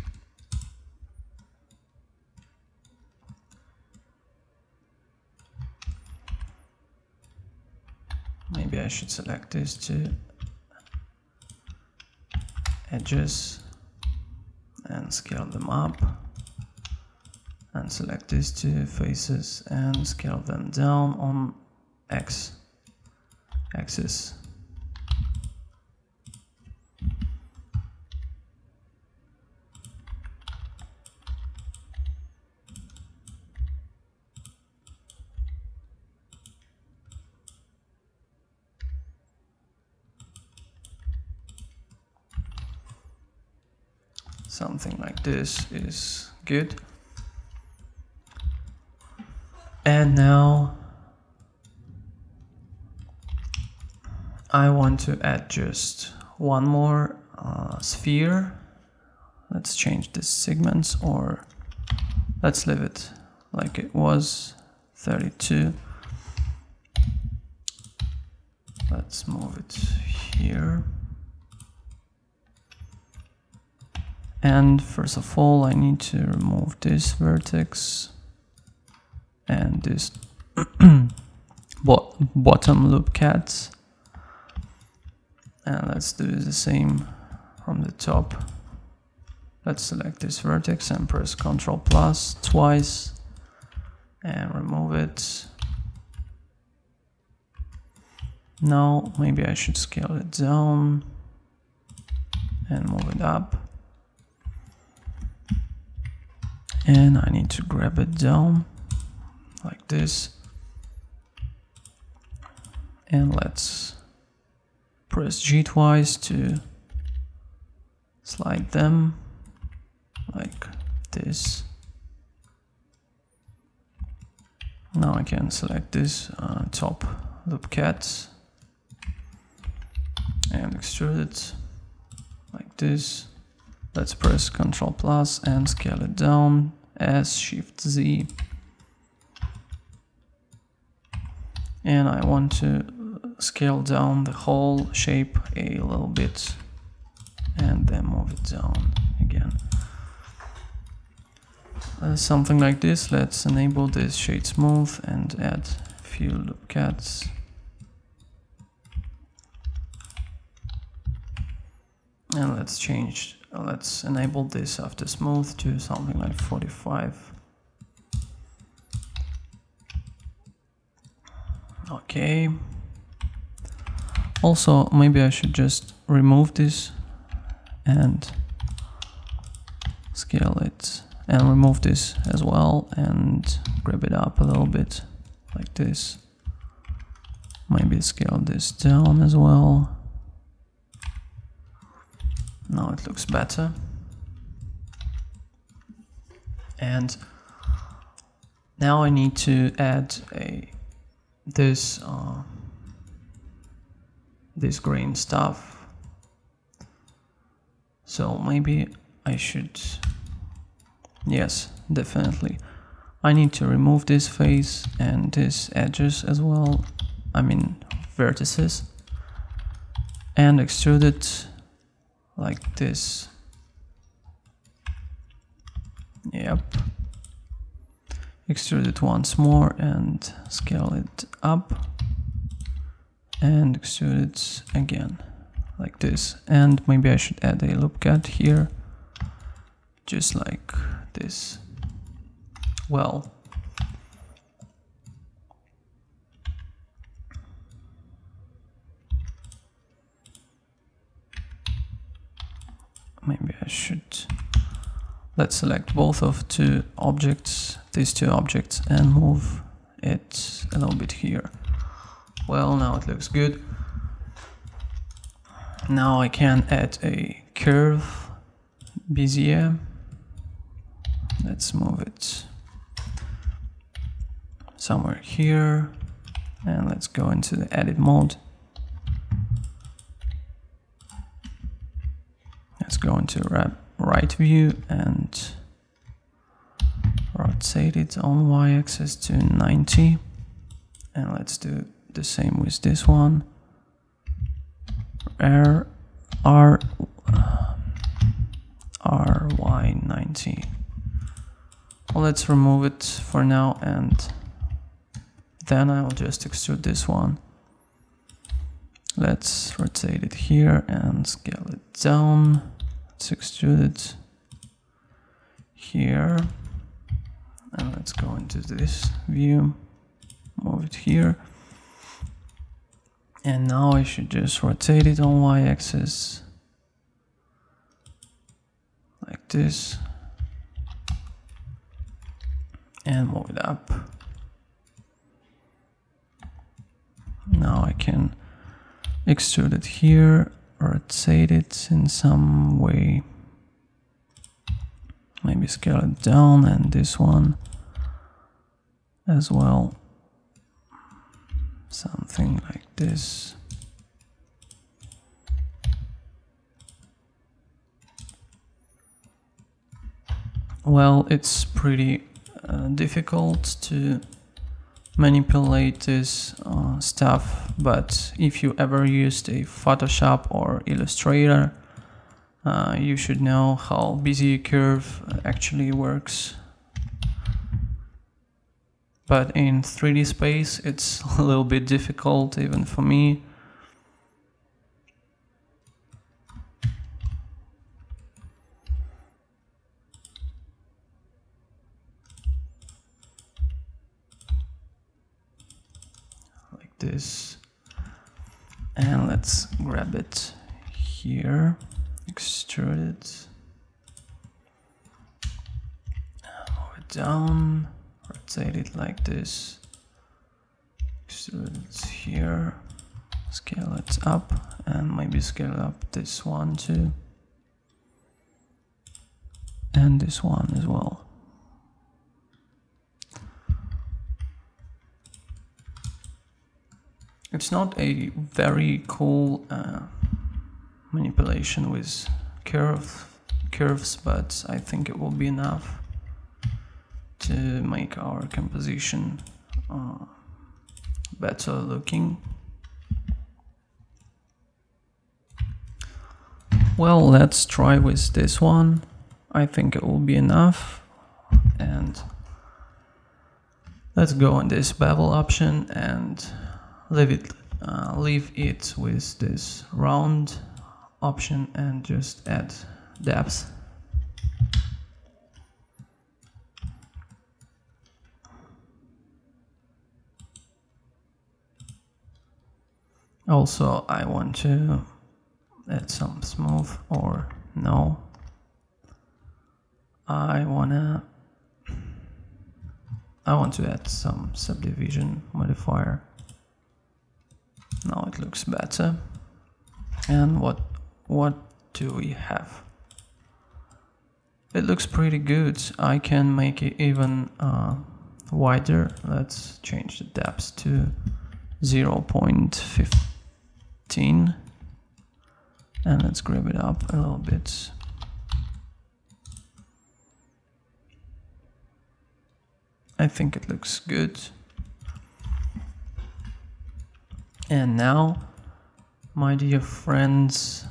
Maybe I should select these two edges and scale them up, and select these two faces and scale them down on X axis. something like this is good. And now I want to add just one more uh, sphere. Let's change the segments, or let's leave it like it was, thirty-two. Let's move it here. And first of all, I need to remove this vertex and this bot bottom loop cat. And let's do the same from the top. Let's select this vertex and press Ctrl plus twice and remove it. Now maybe I should scale it down and move it up. And I need to grab it down like this. And let's press G twice to slide them like this. Now I can select this uh, top loop cat and extrude it like this. Let's press Ctrl plus and scale it down as Shift Z. And I want to scale down the whole shape a little bit and then move it down again. Uh, something like this. Let's enable this shade smooth and add a few loop cats. And let's change, let's enable this after smooth to something like forty-five. Okay. Also, maybe I should just remove this and scale it and remove this as well and grab it up a little bit like this. Maybe scale this down as well. Now it looks better. And now I need to add a this uh, this green stuff. So maybe I should, yes, definitely. I need to remove this face and these edges as well, I mean vertices, and extrude it like this. Yep. Extrude it once more and scale it up and extrude it again like this. And maybe I should add a loop cut here, just like this. Well, maybe I should, let's select both of two objects, these two objects, and move it a little bit here. Well, now it looks good. Now I can add a curve Bezier. Let's move it somewhere here and let's go into the edit mode. Let's go into right view and rotate it on y-axis to ninety. And let's do the same with this one. R, R, uh, R Y ninety. Well, let's remove it for now and then I'll just extrude this one. Let's rotate it here and scale it down. Let's extrude it here. And let's go into this view, move it here. And now I should just rotate it on y-axis like this and move it up. Now I can extrude it here, rotate it in some way me scale it down, and this one as well, something like this. Well, it's pretty uh, difficult to manipulate this uh, stuff, but if you ever used a Photoshop or Illustrator, uh, you should know how Bezier curve actually works. But in three D space, it's a little bit difficult, even for me. This, and let's grab it here, extrude it, move it down, rotate it like this, extrude it here, scale it up, and maybe scale up this one too, and this one as well. It's not a very cool uh, manipulation with curve, curves, but I think it will be enough to make our composition uh, better looking. Well, let's try with this one. I think it will be enough. And let's go on this bevel option and Leave it, uh, leave it with this round option and just add depth. Also, I want to add some smooth, or no. I wanna, I want to add some subdivision modifier. Now it looks better. And what what do we have? It looks pretty good. I can make it even uh, wider. Let's change the depth to zero point one five. And let's grab it up a little bit. I think it looks good. And now, my dear friends,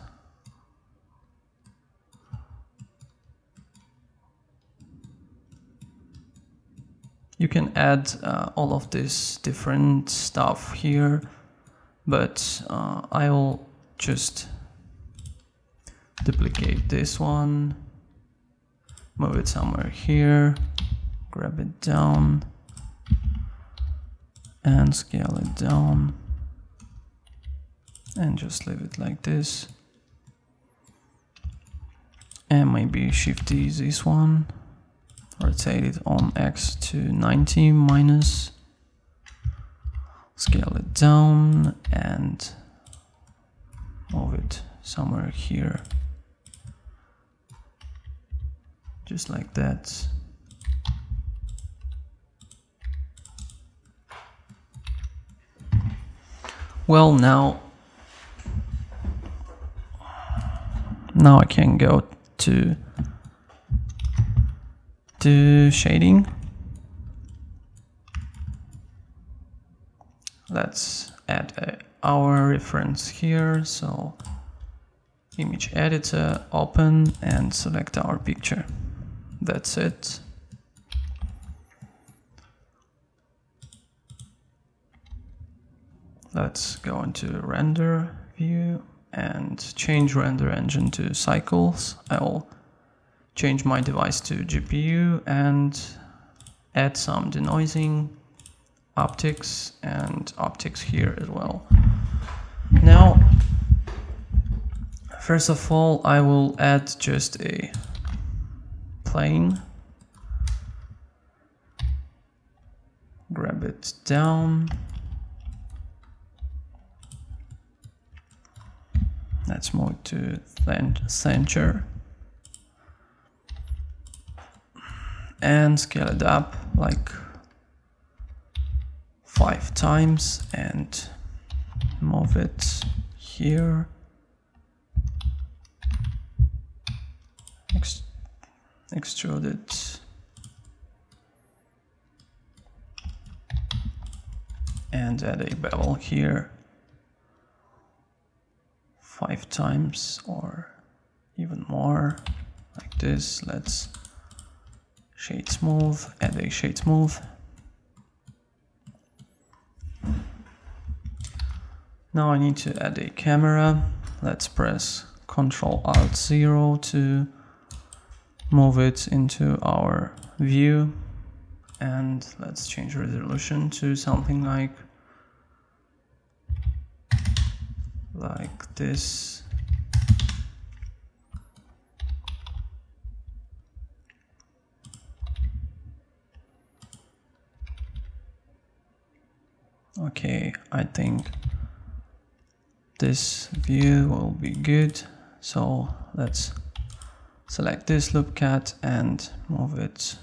you can add uh, all of this different stuff here, but uh, I will just duplicate this one, move it somewhere here, grab it down, and scale it down. And just leave it like this, and maybe shift D this one, rotate it on X to ninety minus, scale it down and move it somewhere here, just like that. Well, now Now I can go to, to shading. Let's add a, our reference here. So image editor, open and select our picture. That's it. Let's go into render view and change render engine to cycles. I'll change my device to G P U and add some denoising, optics, and optics here as well. Now, first of all, I will add just a plane. Grab it down. Let's move to center, and scale it up like five times and move it here. Ext- extrude it and add a bevel here five times or even more like this. Let's shade smooth, add a shade smooth. Now I need to add a camera. Let's press control alt zero to move it into our view, and let's change resolution to something like like this. Okay, I think this view will be good, so let's select this loop cat and move it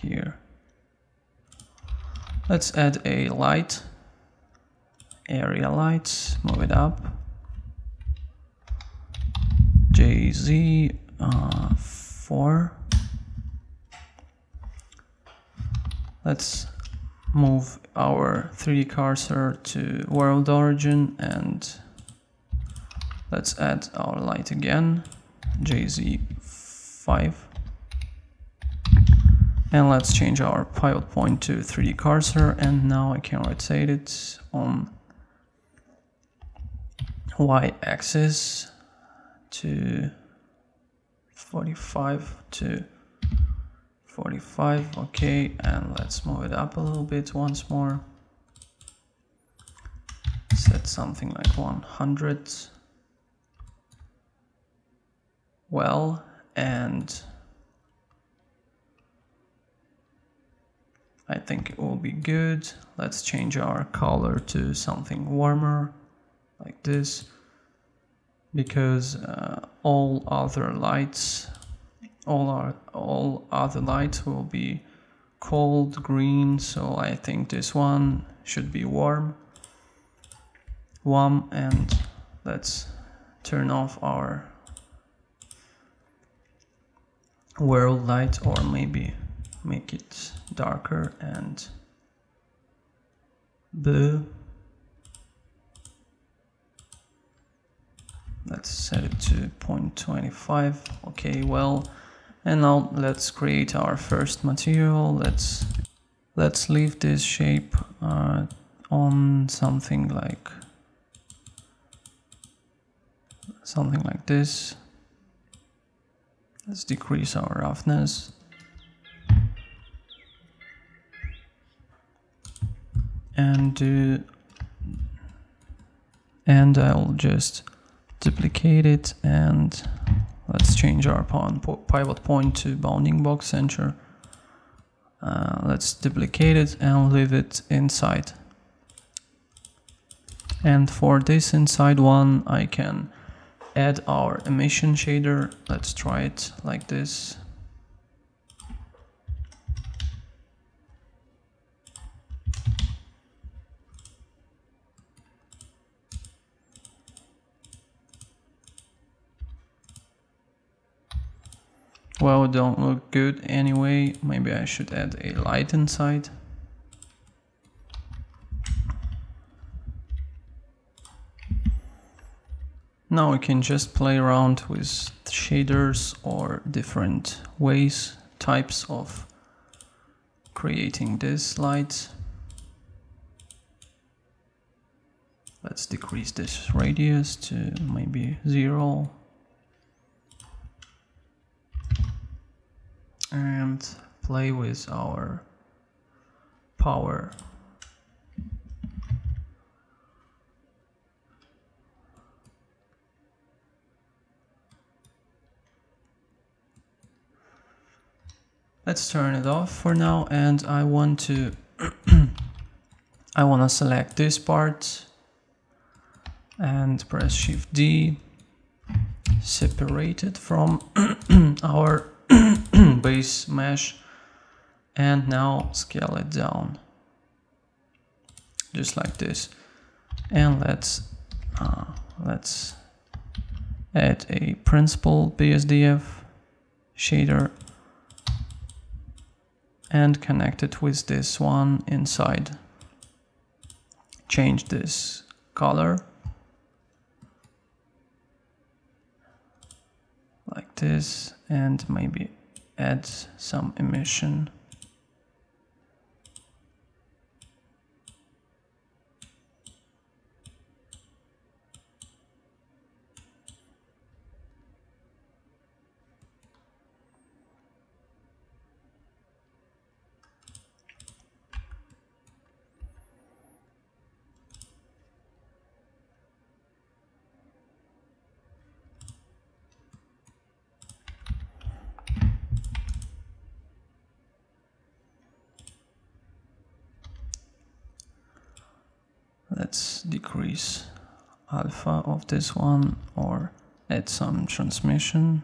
here. Let's add a light, area lights, move it up. J Z uh, four. Let's move our three D cursor to world origin and let's add our light again. J Z five, and let's change our pivot point to three D cursor, and now I can rotate it on y-axis to forty-five to forty-five. Okay, and let's move it up a little bit once more, set something like one hundred. Well, and I think it will be good. Let's change our color to something warmer like this, because uh, all other lights all our all other lights will be cold green, so I think this one should be warm warm and let's turn off our world light, or maybe make it darker and blue. Let's set it to zero point two five. Okay, well, and now let's create our first material. Let's let's leave this shape uh, on something like something like this. Let's decrease our roughness. And do, and I'll just duplicate it, and let's change our pivot point to bounding box center. Uh, let's duplicate it and leave it inside. And for this inside one, I can add our emission shader. Let's try it like this. Well, it don't look good anyway. Maybe I should add a light inside. Now we can just play around with shaders or different ways, types of creating this light. Let's decrease this radius to maybe zero. And play with our power. Let's turn it off for now, and I want to I want to select this part and press Shift D, separate it from our base mesh, and now scale it down just like this, and let's uh, let's add a principal B S D F shader and connect it with this one inside. Change this color like this, and maybe add some emission. Let's decrease alpha of this one or add some transmission.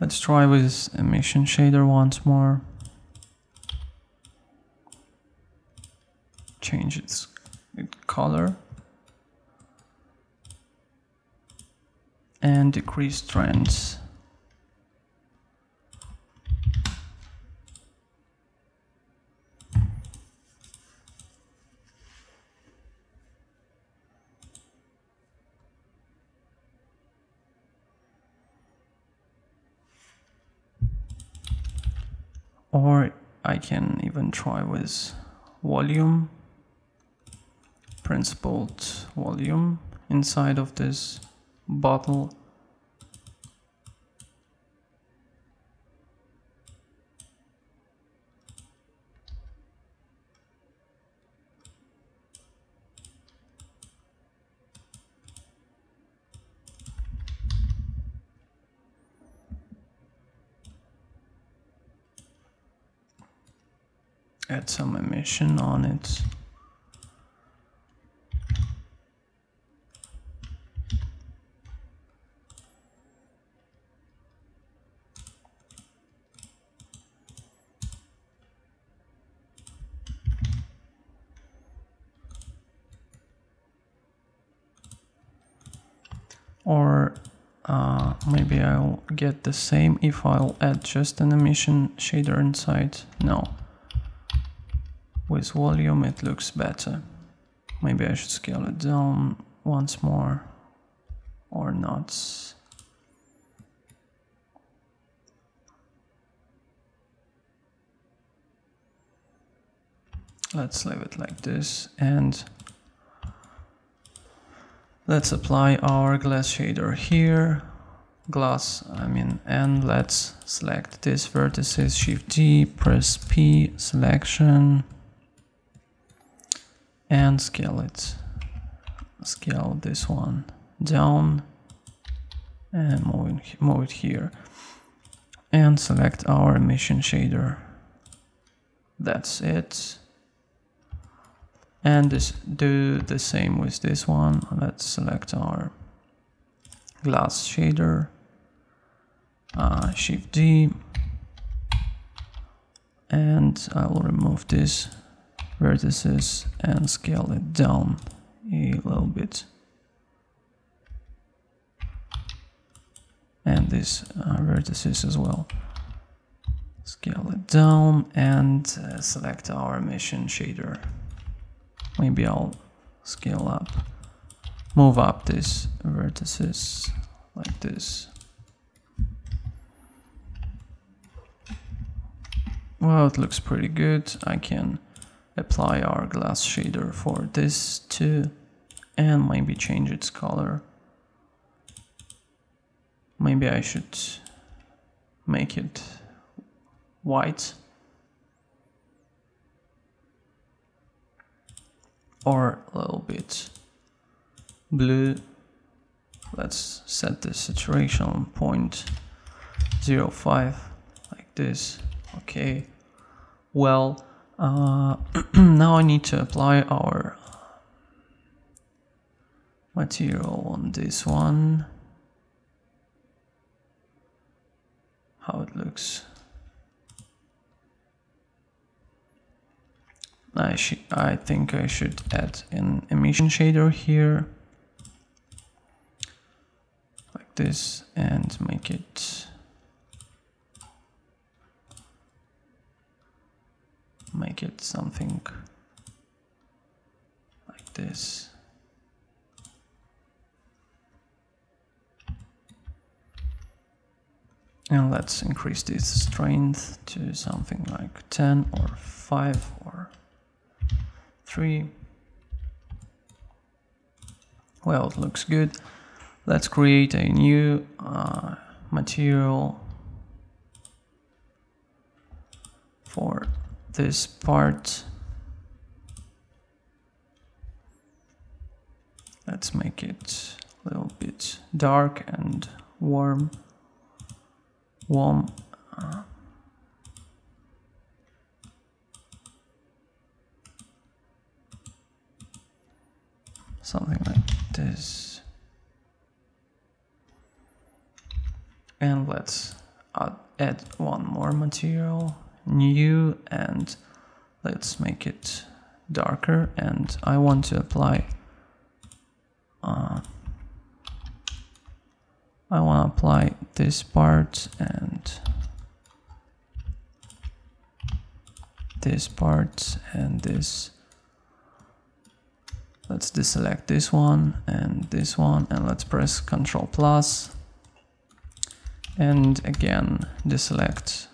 Let's try with emission shader once more. Change its color. And decrease trends. Or I can even try with volume, principled volume inside of this bottle, add some emission on it. Or uh, maybe I'll get the same if I'll add just an emission shader inside. No, with volume it looks better. Maybe I should scale it down once more or not. Let's leave it like this, and let's apply our glass shader here, glass, I mean, and let's select these vertices, Shift-D, press P, selection, and scale it. Scale this one down, and move it, move it here, and select our emission shader. That's it. And this, do the same with this one. Let's select our glass shader, uh, Shift D, and I will remove these vertices and scale it down a little bit. And these uh, vertices as well. Scale it down and uh, select our emission shader. Maybe I'll scale up, move up these vertices like this. Well, it looks pretty good. I can apply our glass shader for this too, and maybe change its color. Maybe I should make it white. Or a little bit blue. Let's set the saturation point zero point zero five like this. Okay, well, uh, now I need to apply our material on this one, how it looks. I, sh I think I should add an emission shader here, like this, and make it make it something like this. And let's increase this strength to something like ten or five or three. Well, it looks good. Let's create a new uh, material for this part. Let's make it a little bit dark and warm. warm. Uh, something like this. And let's add, add one more material, new, and let's make it darker. And I want to apply uh, I want to apply this part and this part and this. Let's deselect this one and this one, and let's press Ctrl plus, and again deselect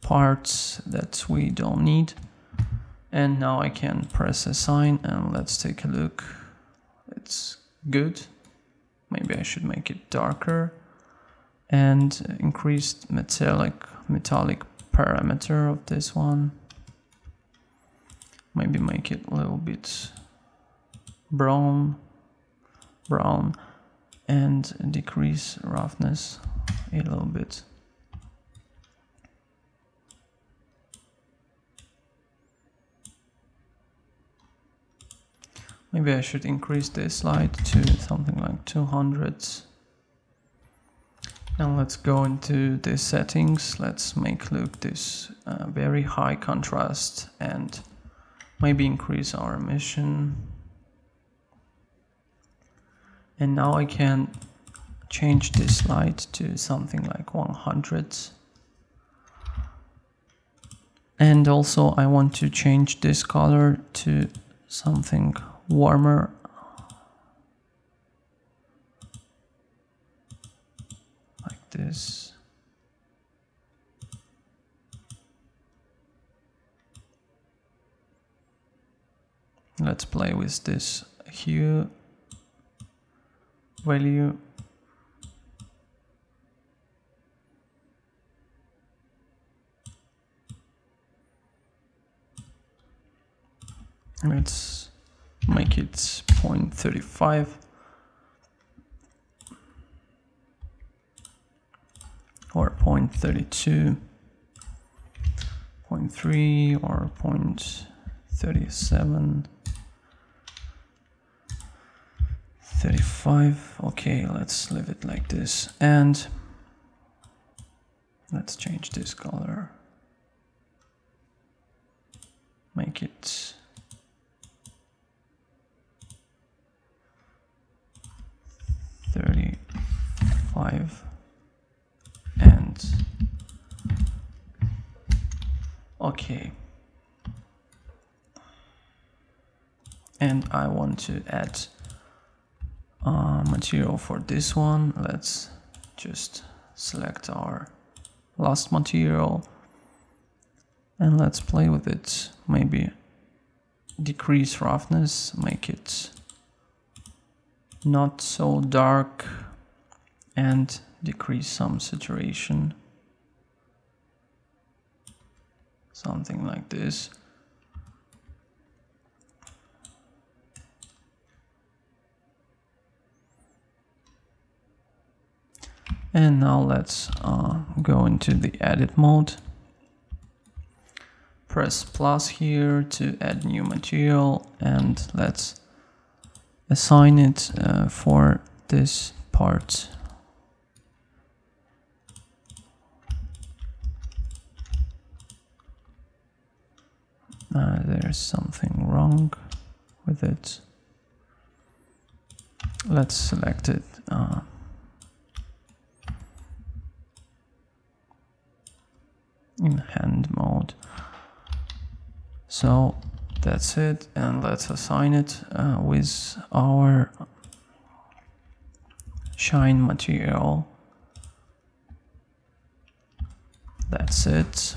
parts that we don't need. And now I can press assign, and let's take a look. It's good. Maybe I should make it darker and increase metallic metallic parameter of this one. Maybe make it a little bit brown, brown, and decrease roughness a little bit. Maybe I should increase this slide to something like two hundred. And let's go into the settings. Let's make look this uh, very high contrast and maybe increase our emission. And now I can change this slide to something like one hundred. And also I want to change this color to something warmer, like this. Let's play with this hue value. Let's make it zero point three five. Or zero point three two. zero point three or zero point three seven. thirty-five. Okay, let's leave it like this. And let's change this color. Make it thirty-five, and okay. And I want to add uh, material for this one. Let's just select our last material and let's play with it. Maybe decrease roughness, make it not so dark, and decrease some saturation, something like this. And now let's uh, go into the edit mode. Press plus here to add new material, and let's assign it uh, for this part. Uh, there's something wrong with it. Let's select it. Uh, in hand mode. So that's it, and let's assign it uh, with our shine material. That's it.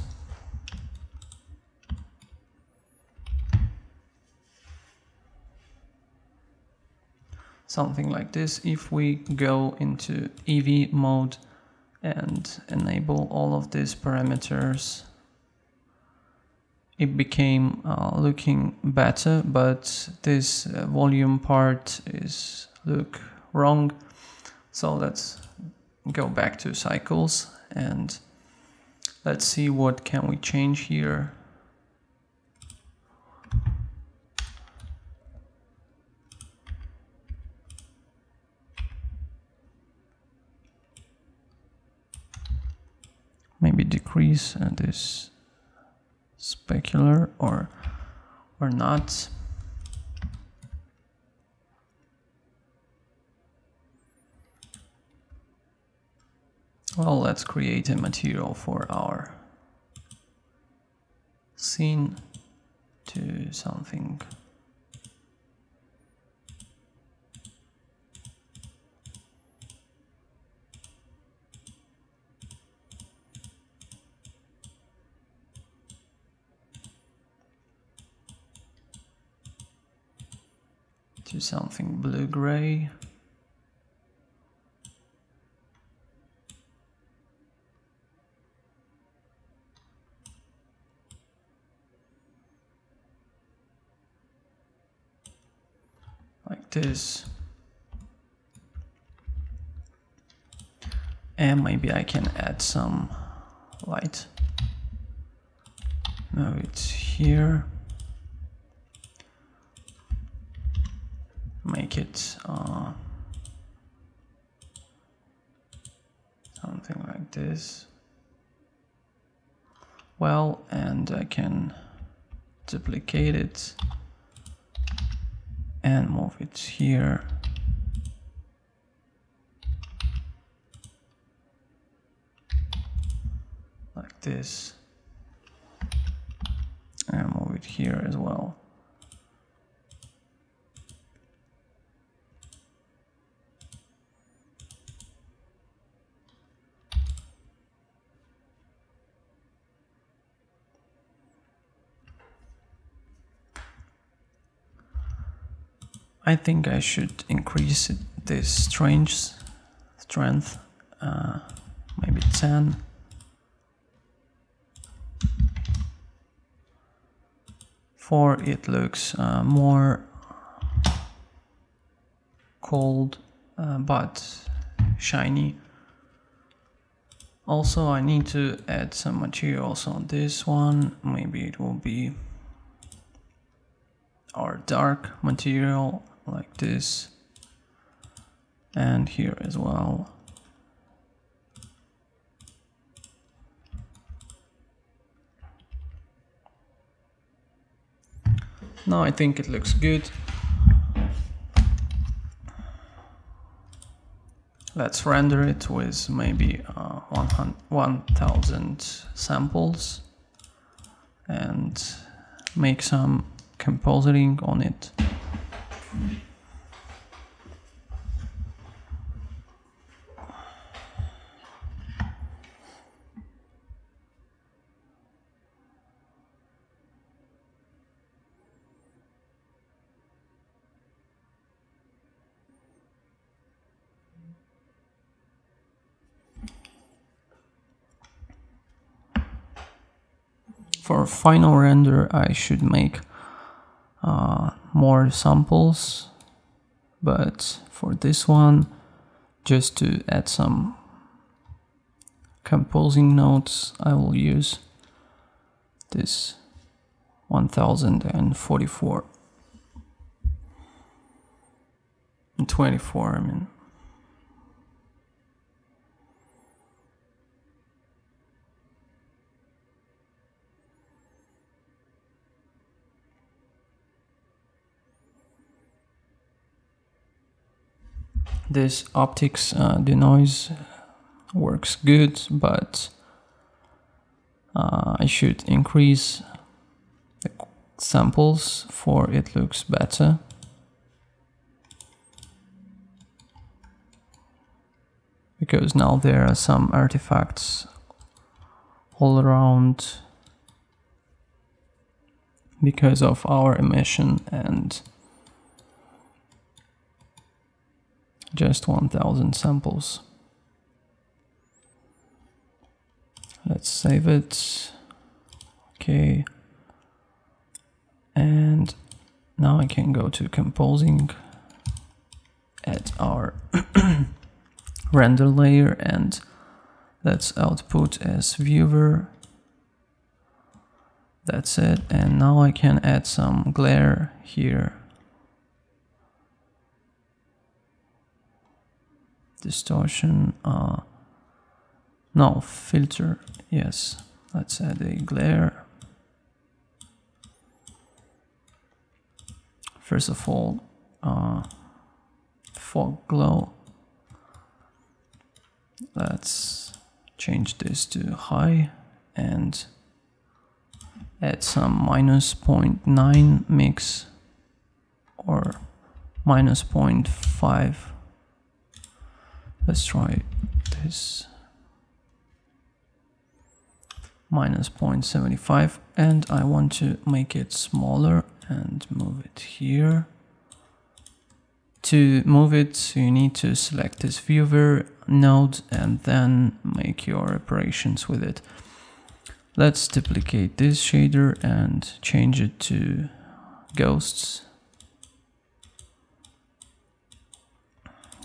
Something like this. If we go into E V mode and enable all of these parameters, it became uh, looking better, but this uh, volume part is look wrong. So let's go back to cycles and let's see what can we change here. Maybe decrease uh, this specular or or not. Well, let's create a material for our scene to something. to something blue-gray. Like this. And maybe I can add some light. Now it's here. Make it uh, something like this. Well, and I can duplicate it and move it here. Like this. And move it here as well. I think I should increase it, this strange strength, uh, maybe ten. For it looks uh, more cold, uh, but shiny. Also, I need to add some materials on this one. Maybe it will be our dark material. Like this, and here as well. Now I think it looks good. Let's render it with maybe uh, one thousand samples and make some compositing on it. For final render, I should make Uh, more samples, but for this one, just to add some composing notes, I will use this one thousand forty-four. twenty-four, I mean. This optics uh, denoise works good, but uh, I should increase the samples for it looks better. Because now there are some artifacts all around because of our emission, and just one thousand samples. Let's save it. Okay. And now I can go to composing, add our render layer, and let's output as viewer. That's it. And now I can add some glare here. Distortion, uh, no, filter, yes, let's add a glare. First of all, uh, fog glow, let's change this to high and add some minus zero point nine mix or minus zero point five. Let's try this, minus zero point seven five, and I want to make it smaller and move it here. To move it, you need to select this viewer node and then make your operations with it. Let's duplicate this shader and change it to ghosts.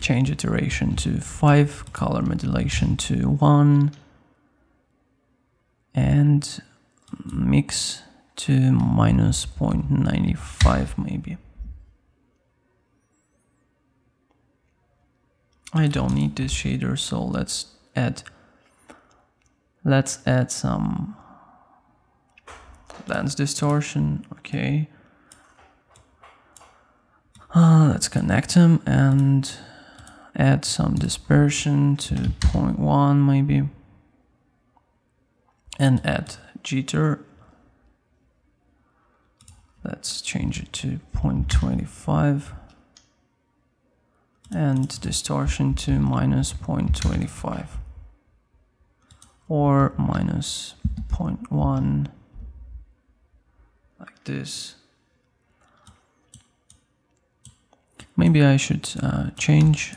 Change iteration to five, color modulation to one, and mix to minus zero point nine five maybe. I don't need this shader, so let's add let's add some lens distortion. Okay, uh, let's connect them and add some dispersion to zero point one maybe, and add jitter. Let's change it to zero point two five and distortion to minus zero point two five or minus zero point one, like this. Maybe I should uh, change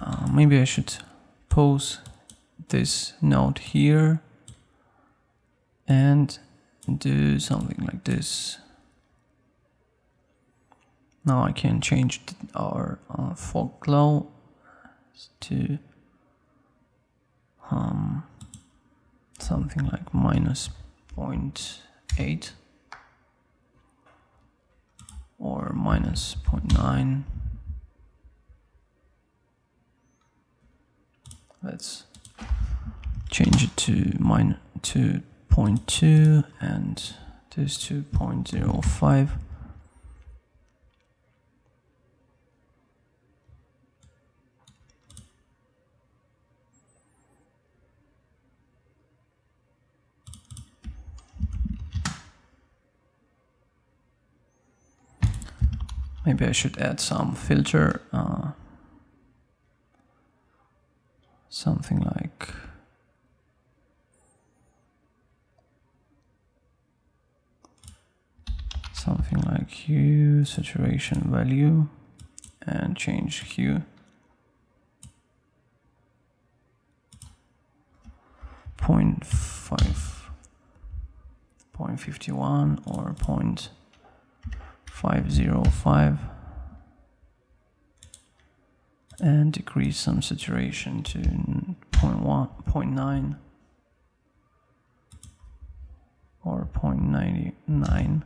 Uh, maybe I should pose this node here and do something like this. Now I can change our uh, fog glow to um, something like minus zero point eight or minus zero point nine. Let's change it to minus two point two and this to zero point zero five. Maybe I should add some filter. Uh, Something like something like hue, saturation value, and change hue zero point five, zero point five one or zero point five zero five. And decrease some saturation to zero point one, zero point nine or zero point nine nine.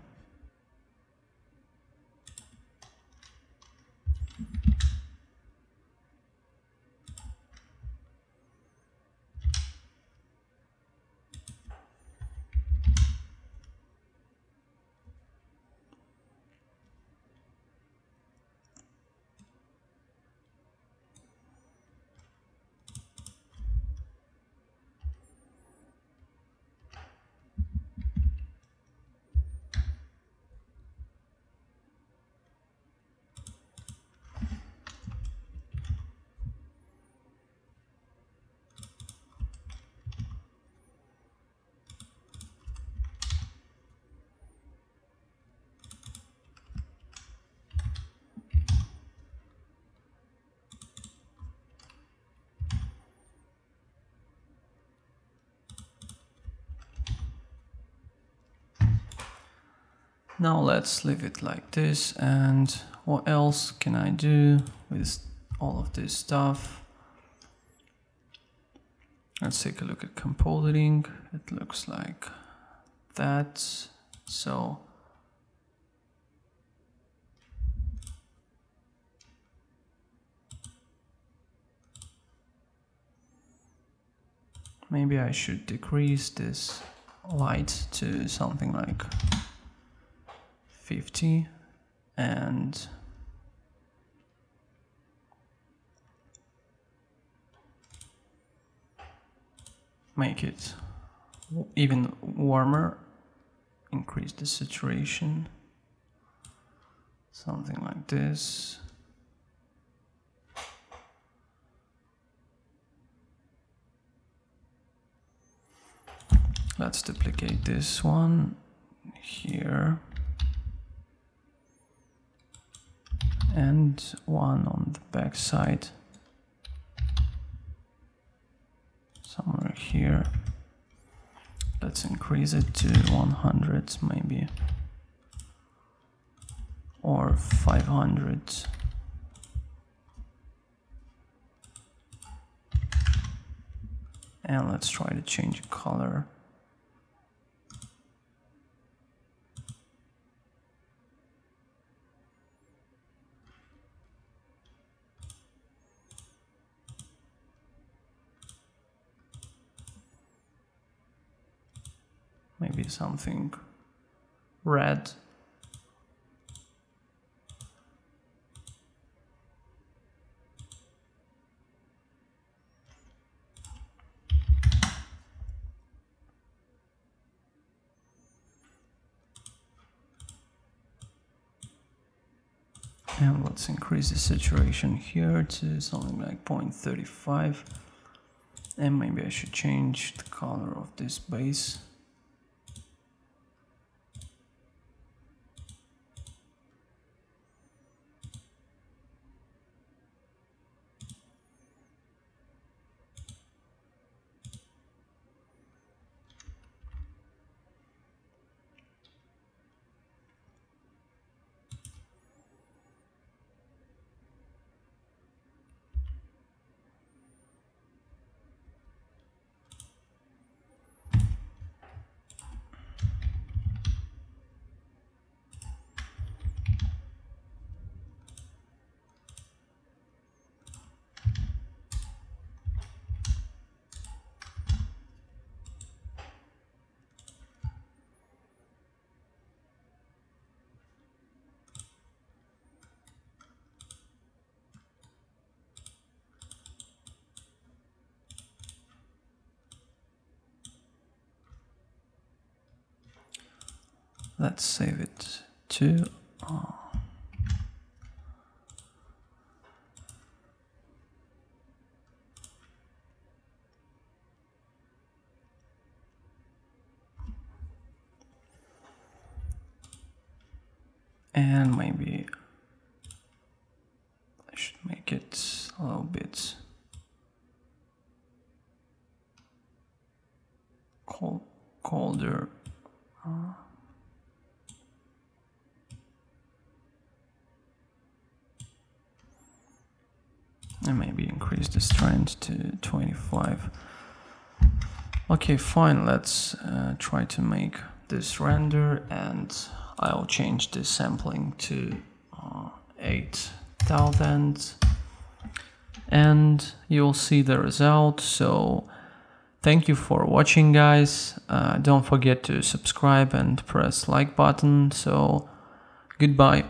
Now let's leave it like this. And what else can I do with all of this stuff? Let's take a look at compositing. It looks like that. So maybe I should decrease this light to something like fifty, and make it even warmer, increase the saturation, something like this. Let's duplicate this one here and one on the back side, somewhere here. Let's increase it to one hundred maybe, or five hundred. And let's try to change color. Maybe something red. And let's increase the saturation here to something like zero point three five. And maybe I should change the color of this base. Let's save it to oh. And maybe I should make it a little bit cold, colder. Uh, And maybe increase the strength to twenty-five. Okay, fine. Let's uh, try to make this render, and I'll change the sampling to uh, eight thousand, and you'll see the result. So thank you for watching, guys. Uh, don't forget to subscribe and press like button. So goodbye.